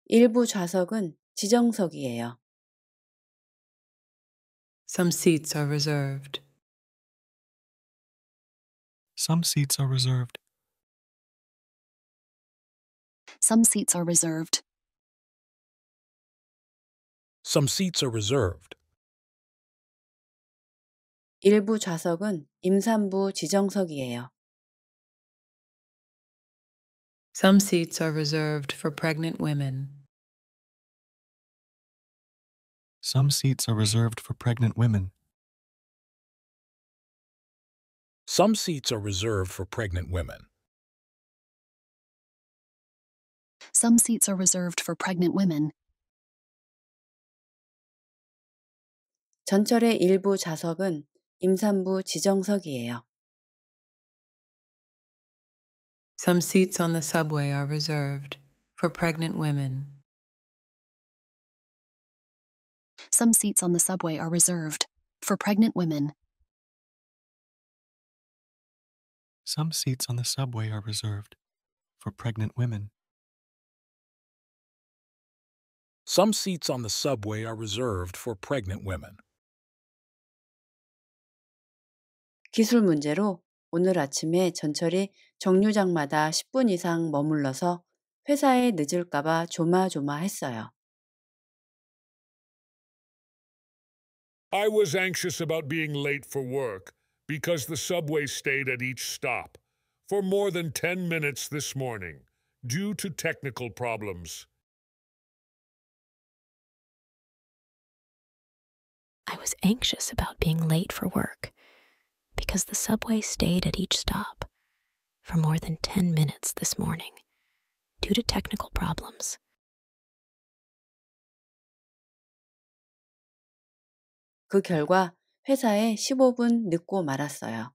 일부 좌석은 지정석이에요. Some seats are reserved. Some seats are reserved. Some seats are reserved. Some seats are reserved. 일부 좌석은 임산부 지정석이에요. Some seats are reserved for pregnant women. Some seats are reserved for pregnant women. Some seats are reserved for pregnant women. Some seats are reserved for pregnant women. 전철의 일부 좌석은 임산부 지정석이에요. Some seats on the subway are reserved for pregnant women. Some seats on the subway are reserved for pregnant women. Some seats on the subway are reserved for pregnant women. Some seats on the subway are reserved for pregnant women. 기술 문제로 오늘 아침에 전철이 정류장마다 10분 이상 머물러서 회사에 늦을까봐 조마조마했어요. I was anxious about being late for work because the subway stayed at each stop for more than 10 minutes this morning due to technical problems. I was anxious about being late for work because the subway stayed at each stop for more than 10 minutes this morning due to technical problems. 그 결과 회사에 15분 늦고 말았어요.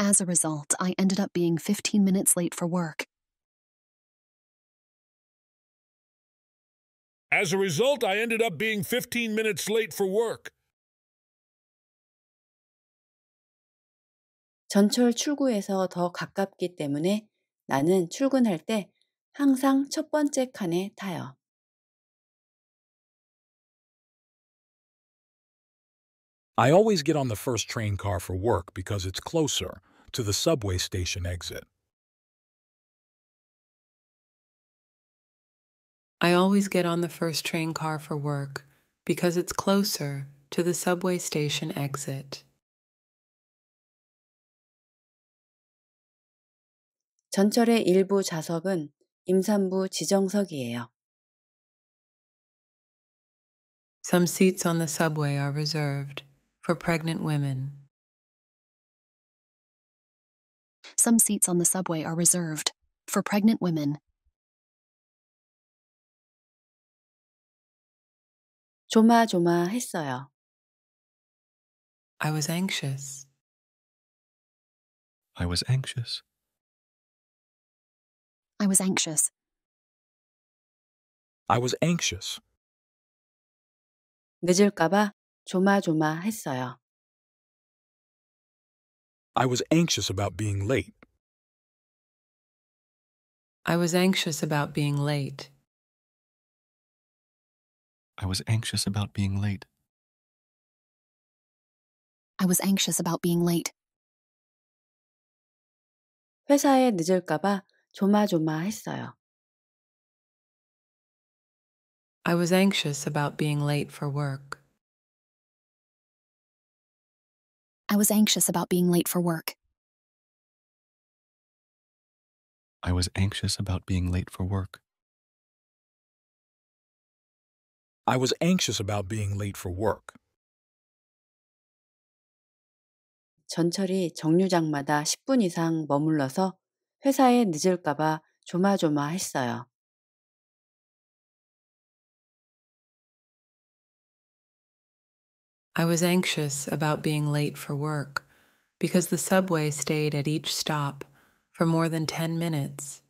As a result, I ended up being 15 minutes late for work. As a result, I ended up being 15 minutes late for work. 전철 출구에서 더 가깝기 때문에 나는 출근할 때 항상 첫 번째 칸에 타요. I always get on the first train car for work because it's closer to the subway station exit. I always get on the first train car for work because it's closer to the subway station exit. 전철의 일부 좌석은 임산부 지정석이에요. Some seats on the subway are reserved for pregnant women. Some seats on the subway are reserved for pregnant women. 조마조마했어요. I was anxious. I was anxious. I was anxious. I was anxious. 늦을까봐 조마조마했어요. I was anxious about being late. I was anxious about being late. I was anxious about being late. I was anxious about being late. 회사에 늦을까봐 조마조마했어요. I was anxious about being late for work. I was anxious about being late for work. I was anxious about being late for work. I was anxious about being late for work. 전철이 정류장마다 10분 이상 머물러서 회사에 늦을까봐 조마조마했어요. I was anxious about being late for work because the subway stayed at each stop for more than 10 minutes.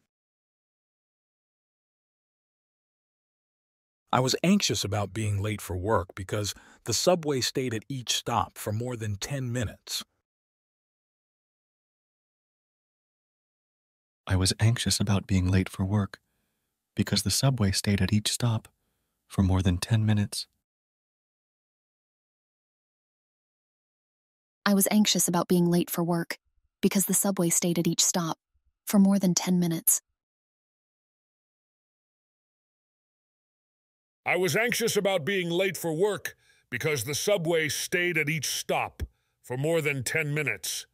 I was anxious about being late for work because the subway stayed at each stop for more than 10 minutes. I was anxious about being late for work because the subway stayed at each stop for more than 10 minutes. I was anxious about being late for work because the subway stayed at each stop for more than 10 minutes. I was anxious about being late for work because the subway stayed at each stop for more than 10 minutes.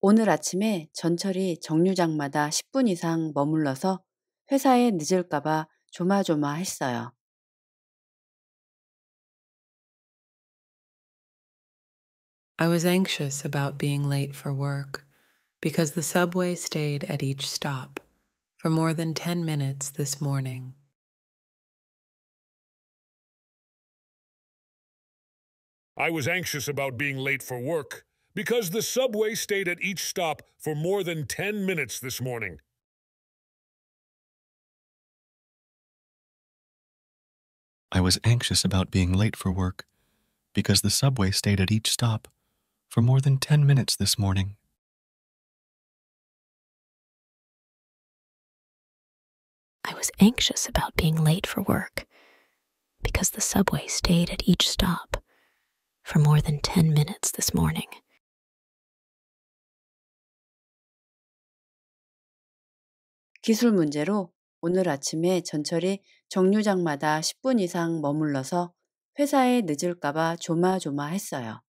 오늘 아침에 전철이 정류장마다 10분 이상 머물러서 회사에 늦을까봐 조마조마했어요. I was anxious about being late for work because the subway stayed at each stop for more than 10 minutes this morning. I was anxious about being late for work because the subway stayed at each stop for more than 10 minutes this morning. I was anxious about being late for work because the subway stayed at each stop for more than 10 minutes this morning. I was anxious about being late for work because the subway stayed at each stop for more than 10 minutes this morning. 기술 문제로 오늘 아침에 전철이 정류장마다 10분 이상 머물러서 회사에 늦을까봐 조마조마했어요.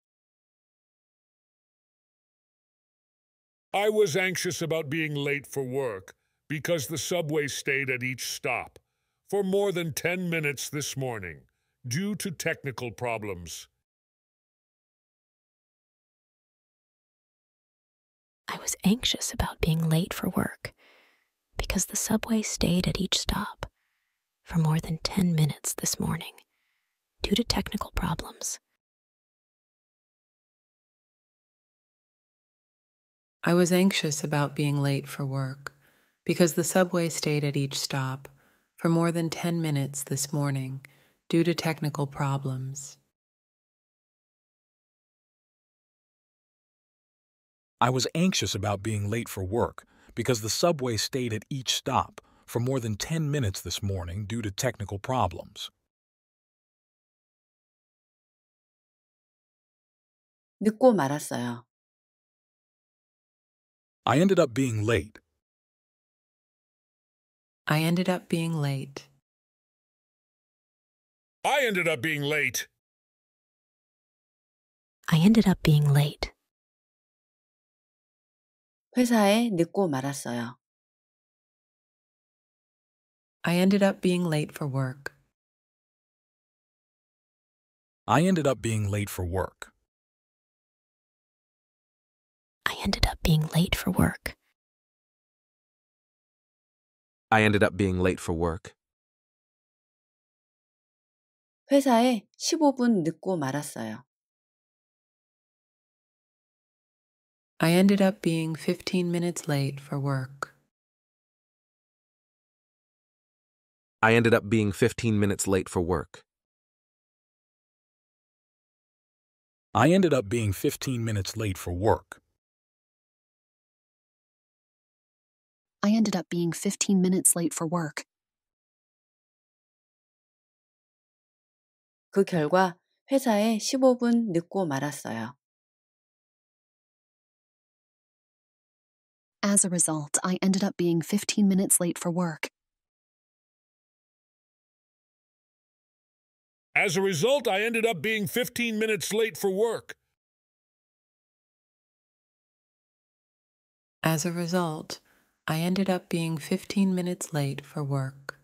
I was anxious about being late for work because the subway stayed at each stop for more than 10 minutes this morning due to technical problems. I was anxious about being late for work because the subway stayed at each stop for more than 10 minutes this morning due to technical problems. I was anxious about being late for work because the subway stayed at each stop for more than 10 minutes this morning due to technical problems. I was anxious about being late for work because the subway stayed at each stop for more than 10 minutes this morning due to technical problems. 늦고 말았어요. I ended up being late. I ended up being late. I ended up being late. I ended up being late. 회사에 늦고 말았어요. I ended up being late for work. I ended up being late for work. I ended up being late for work. I ended up being late for work. 회사에 15분 늦고 말았어요. I ended up being 15 minutes late for work. I ended up being 15 minutes late for work. I ended up being 15 minutes late for work. I ended up being 15 minutes late for work. 그 결과 회사에 15분 늦고 말았어요. As a result, I ended up being 15 minutes late for work. As a result, I ended up being 15 minutes late for work. As a result, I ended up being 15 minutes late for work.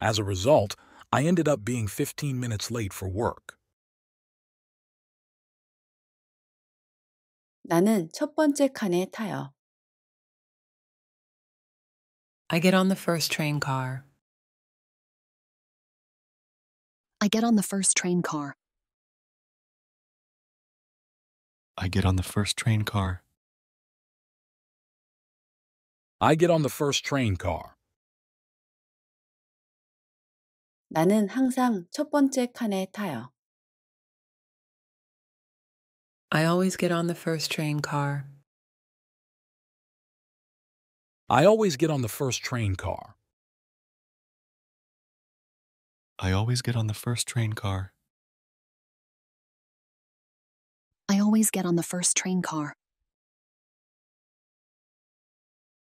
As a result, I ended up being 15 minutes late for work. 나는 첫 번째 칸에 타요. I get on the first train car. I get on the first train car. I get on the first train car. I get on the first train car. 나는 항상 첫 번째 칸에 타요. I always get on the first train car. I always get on the first train car. I always get on the first train car. I always get on the first train car.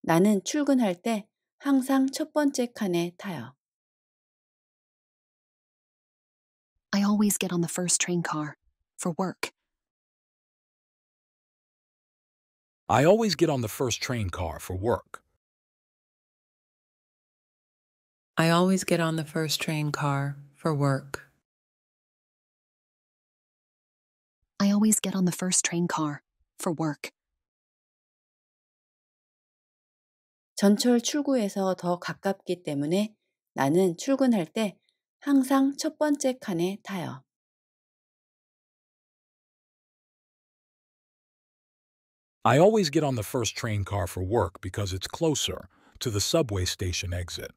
나는 출근할 때 항상 첫 번째 칸에 타요. I always get on the first train car for work. I always get on the first train car for work. I always get on the first train car for work. I always get on the first train car for work. 전철 출구에서 더 가깝기 때문에 나는 출근할 때 항상 첫 번째 칸에 타요. I always get on the first train car for work because it's closer to the subway station exit.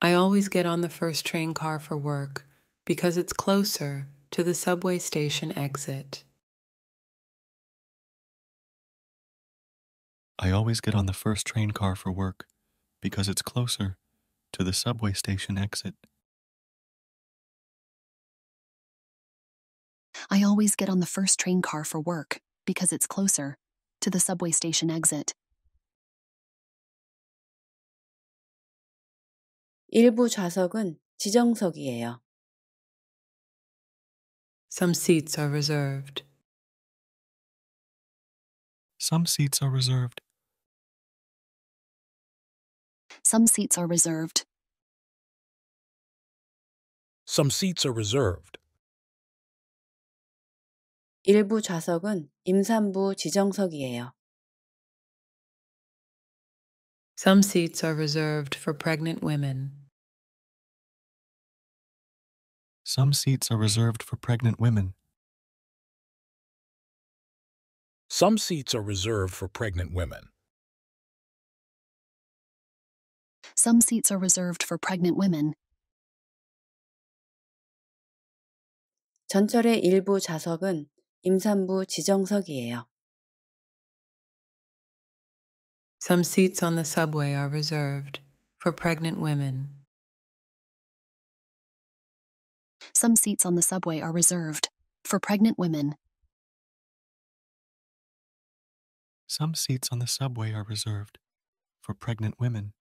I always get on the first train car for work because it's closer to the subway station exit. I always get on the first train car for work because it's closer to the subway station exit. I always get on the first train car for work because it's closer to the subway station exit. 일부 좌석은 지정석이에요. Some seats are reserved. Some seats are reserved. Some seats are reserved. Some seats are reserved. 일부 좌석은 임산부 지정석이에요. Some seats are reserved for pregnant women. Some seats are reserved for pregnant women. Some seats are reserved for pregnant women. Some seats are reserved for pregnant women. 전철의 일부 좌석은 임산부 지정석이에요. Some seats on the subway are reserved for pregnant women. Some seats on the subway are reserved for pregnant women. Some seats on the subway are reserved for pregnant women.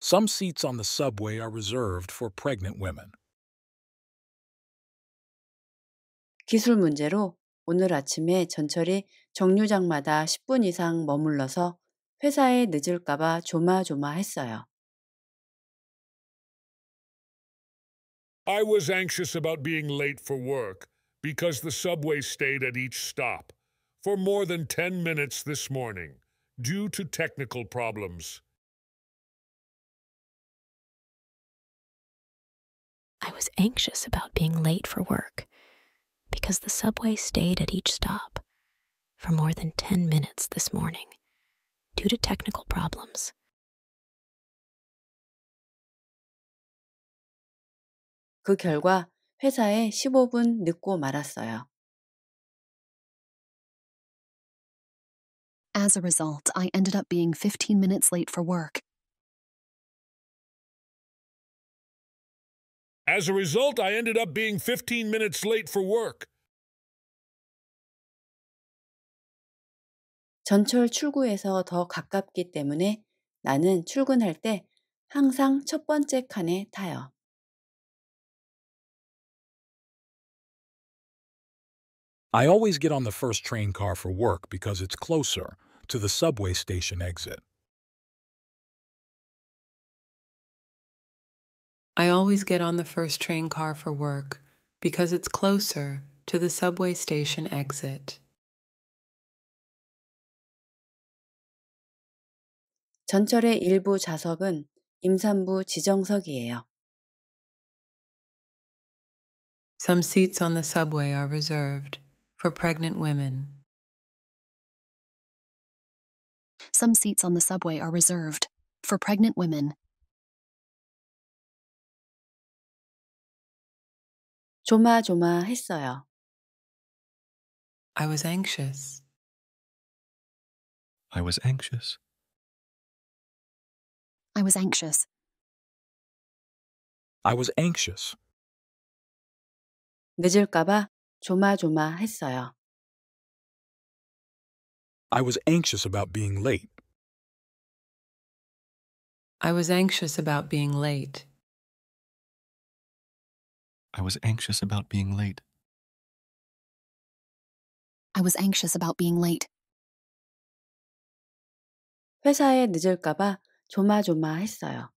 Some seats on the subway are reserved for pregnant women. 기술 문제로 오늘 아침에 전철이 정류장마다 10분 이상 머물러서 회사에 늦을까봐 조마조마했어요. I was anxious about being late for work because the subway stayed at each stop for more than 10 minutes this morning due to technical problems. I was anxious about being late for work because the subway stayed at each stop for more than 10 minutes this morning due to technical problems. 그 결과 회사에 15분 늦고 말았어요. As a result, I ended up being 15 minutes late for work. As a result, I ended up being 15 minutes late for work. 전철 출구에서 더 가깝기 때문에 나는 출근할 때 항상 첫 번째 칸에 타요. I always get on the first train car for work because it's closer to the subway station exit. I always get on the first train car for work because it's closer to the subway station exit. 전철의 일부 좌석은 임산부 지정석이에요. Some seats on the subway are reserved for pregnant women. Some seats on the subway are reserved for pregnant women. 조마조마했어요. I was anxious. I was anxious. I was anxious. I was anxious. 늦을까봐 조마조마했어요. I was anxious about being late. I was anxious about being late. I was anxious about being late. I was anxious about being late. 회사에 늦을까봐 조마조마했어요.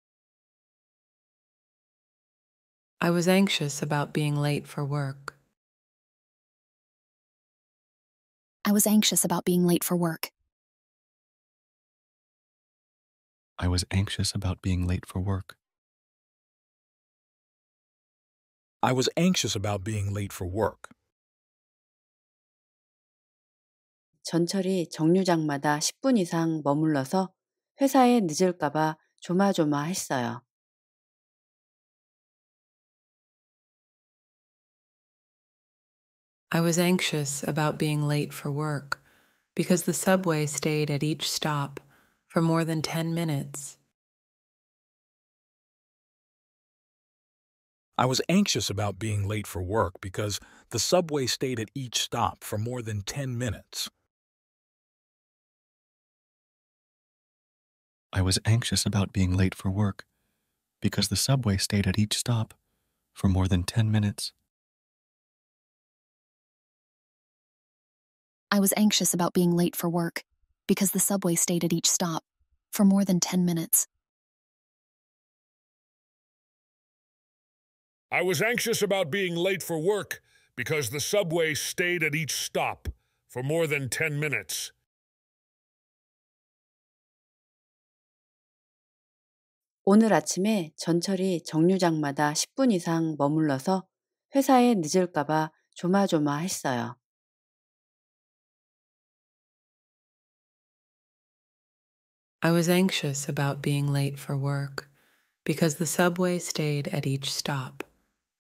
I was anxious about being late for work. I was anxious about being late for work. I was anxious about being late for work. I was anxious about being late for work. 전철이 정류장마다 10분 이상 머물러서 회사에 늦을까봐 조마조마했어요. I was anxious about being late for work because the subway stayed at each stop for more than 10 minutes. I was anxious about being late for work because the subway stayed at each stop for more than 10 minutes. I was anxious about being late for work because the subway stayed at each stop for more than 10 minutes. I was anxious about being late for work because the subway stayed at each stop for more than 10 minutes. I was anxious about being late for work because the subway stayed at each stop for more than 10 minutes. 오늘 아침에 전철이 정류장마다 10분 이상 머물러서 회사에 늦을까봐 조마조마했어요. I was anxious about being late for work because the subway stayed at each stop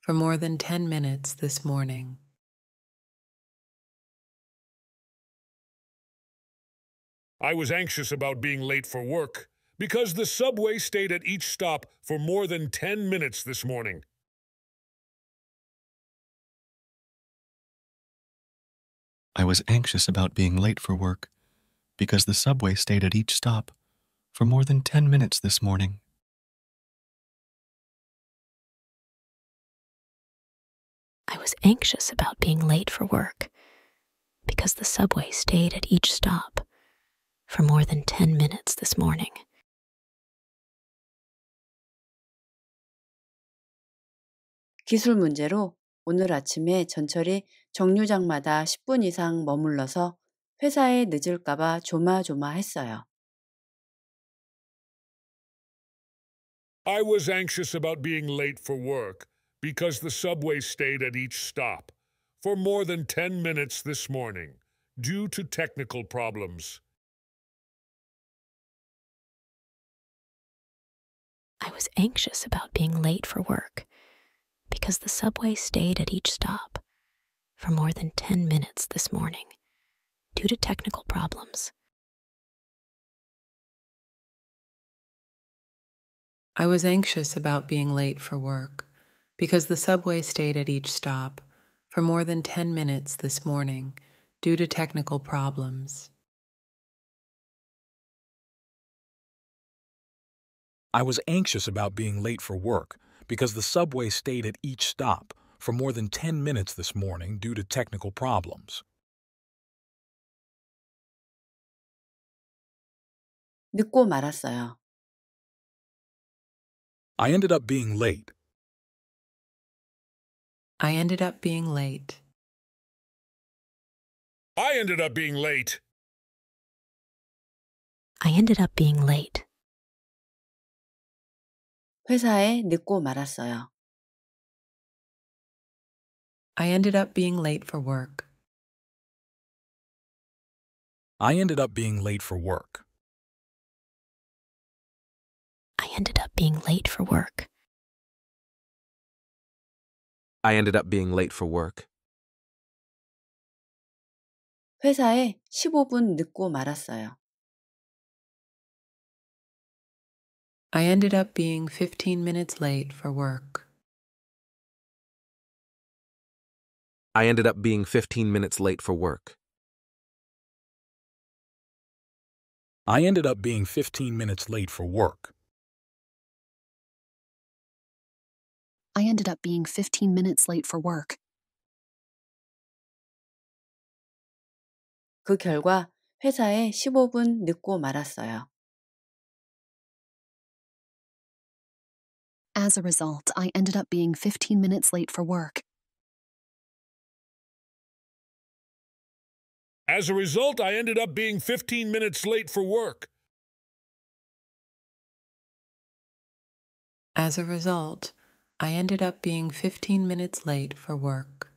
for more than 10 minutes this morning. I was anxious about being late for work because the subway stayed at each stop for more than 10 minutes this morning. I was anxious about being late for work because the subway stayed at each stop for more than 10 minutes this morning. was anxious about being late for work, because the subway stayed at each stop for more than 10 minutes this morning. 기술 문제로 오늘 아침에 전철이 정류장마다 10분 이상 머물러서 회사에 늦을까봐 조마조마했어요. I was anxious about being late for work because the subway stayed at each stop for more than 10 minutes this morning due to technical problems. I was anxious about being late for work because the subway stayed at each stop for more than 10 minutes this morning due to technical problems. I was anxious about being late for work because the subway stayed at each stop for more than 10 minutes this morning due to technical problems. I was anxious about being late for work because the subway stayed at each stop for more than 10 minutes this morning due to technical problems. 늦고 말았어요. I ended up being late. I ended up being late. I ended up being late. I ended up being late. 회사에 늦고 말았어요. I ended up being late for work. I ended up being late for work. I ended up being late for work. I ended up being late for work. 회사에 15분 늦고 말았어요. I ended up being 15 minutes late for work. I ended up being 15 minutes late for work. I ended up being 15 minutes late for work. I ended up being 15 minutes late for work. 그 결과 회사에 15분 늦고 말았어요. As a result, I ended up being 15 minutes late for work. As a result, I ended up being 15 minutes late for work. As a result, I ended up being 15 minutes late for work.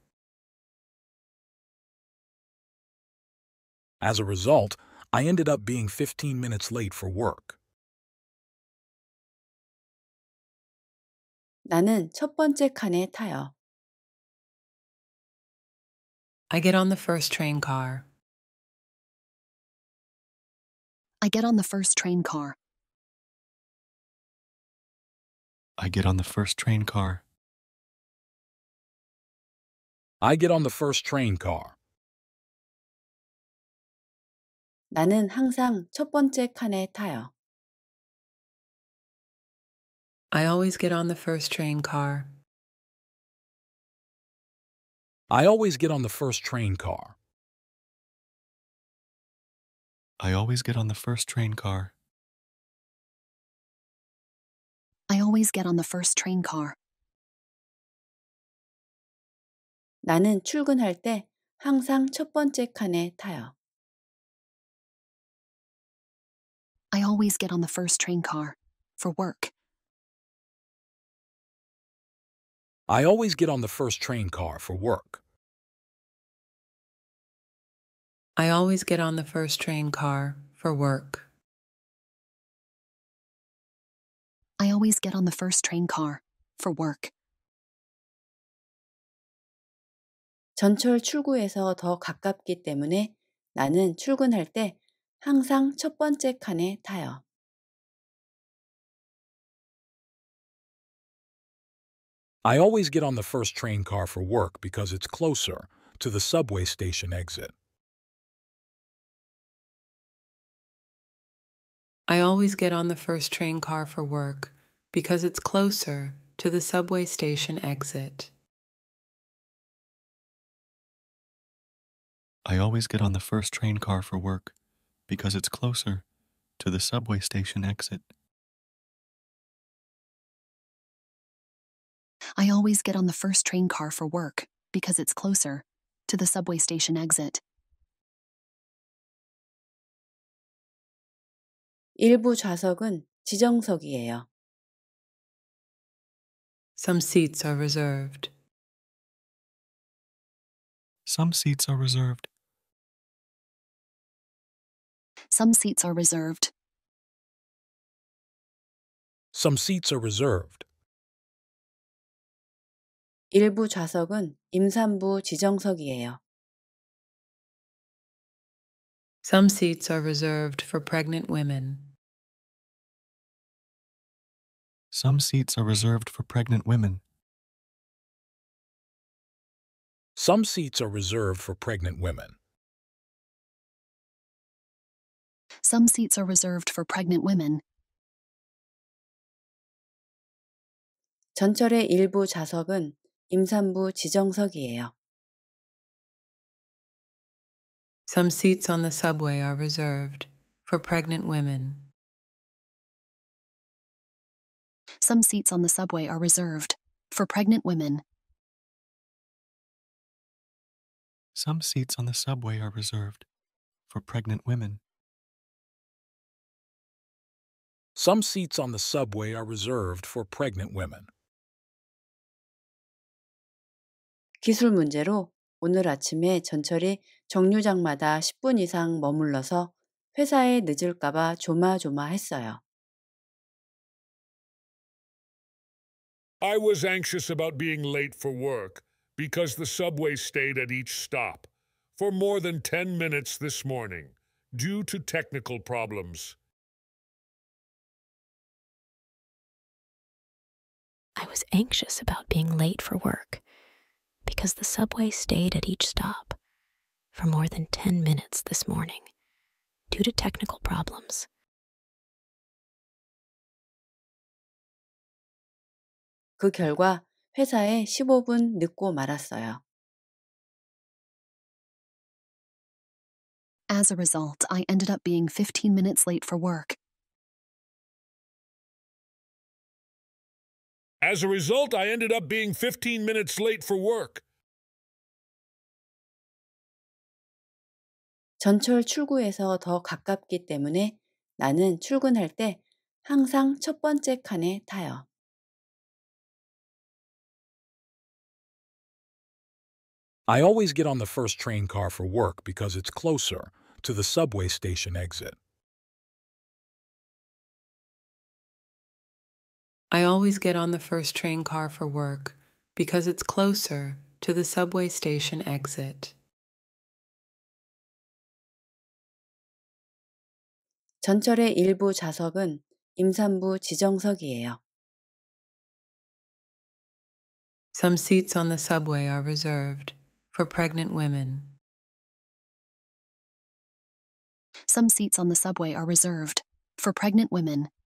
As a result, I ended up being 15 minutes late for work. 나는 첫 번째 칸에 타요. I get on the first train car. I get on the first train car. I get on the first train car. I get on the first train car. 나는 항상 첫 번째 칸에 타요. I always get on the first train car. I always get on the first train car. I always get on the first train car. I always get on the first train car. 나는 출근할 때 항상 첫 번째 칸에 타요. I always get on the first train car for work. I always get on the first train car for work. I always get on the first train car for work. I always get on the first train car for work. 전철 출구에서 더 가깝기 때문에 나는 출근할 때 항상 첫 번째 칸에 타요. I always get on the first train car for work because it's closer to the subway station exit. I always get on the first train car for work because it's closer to the subway station exit. I always get on the first train car for work because it's closer to the subway station exit. I always get on the first train car for work because it's closer to the subway station exit. 일부 좌석은 지정석이에요. Some seats are reserved. Some seats are reserved. Some seats are reserved. Some seats are reserved. 일부 좌석은 임산부 지정석이에요. Some seats are reserved for pregnant women. Some seats are reserved for pregnant women. Some seats are reserved for pregnant women. Some seats are reserved for pregnant women. 전철의 일부 좌석은 임산부 지정석이에요. Some seats on the subway are reserved for pregnant women. Some seats on the subway are reserved for pregnant women. Some seats on the subway are reserved for pregnant women. Some seats on the subway are reserved for pregnant women. 기술 문제로 오늘 아침에 전철이 정류장마다 10분 이상 머물러서 회사에 늦을까봐 조마조마했어요. I was anxious about being late for work because the subway stayed at each stop for more than 10 minutes this morning due to technical problems. I was anxious about being late for work because the subway stayed at each stop for more than 10 minutes this morning due to technical problems. 그 결과 회사에 15분 늦고 말았어요. As a result, I ended up being 15 minutes late for work. As a result, I ended up being 15 minutes late for work. 전철 출구에서 더 가깝기 때문에 나는 출근할 때 항상 첫 번째 칸에 타요. I always get on the first train car for work because it's closer to the subway station exit. I always get on the first train car for work because it's closer to the subway station exit. 전철의 일부 좌석은 임산부 지정석이에요. Some seats on the subway are reserved for pregnant women. Some seats on the subway are reserved for pregnant women.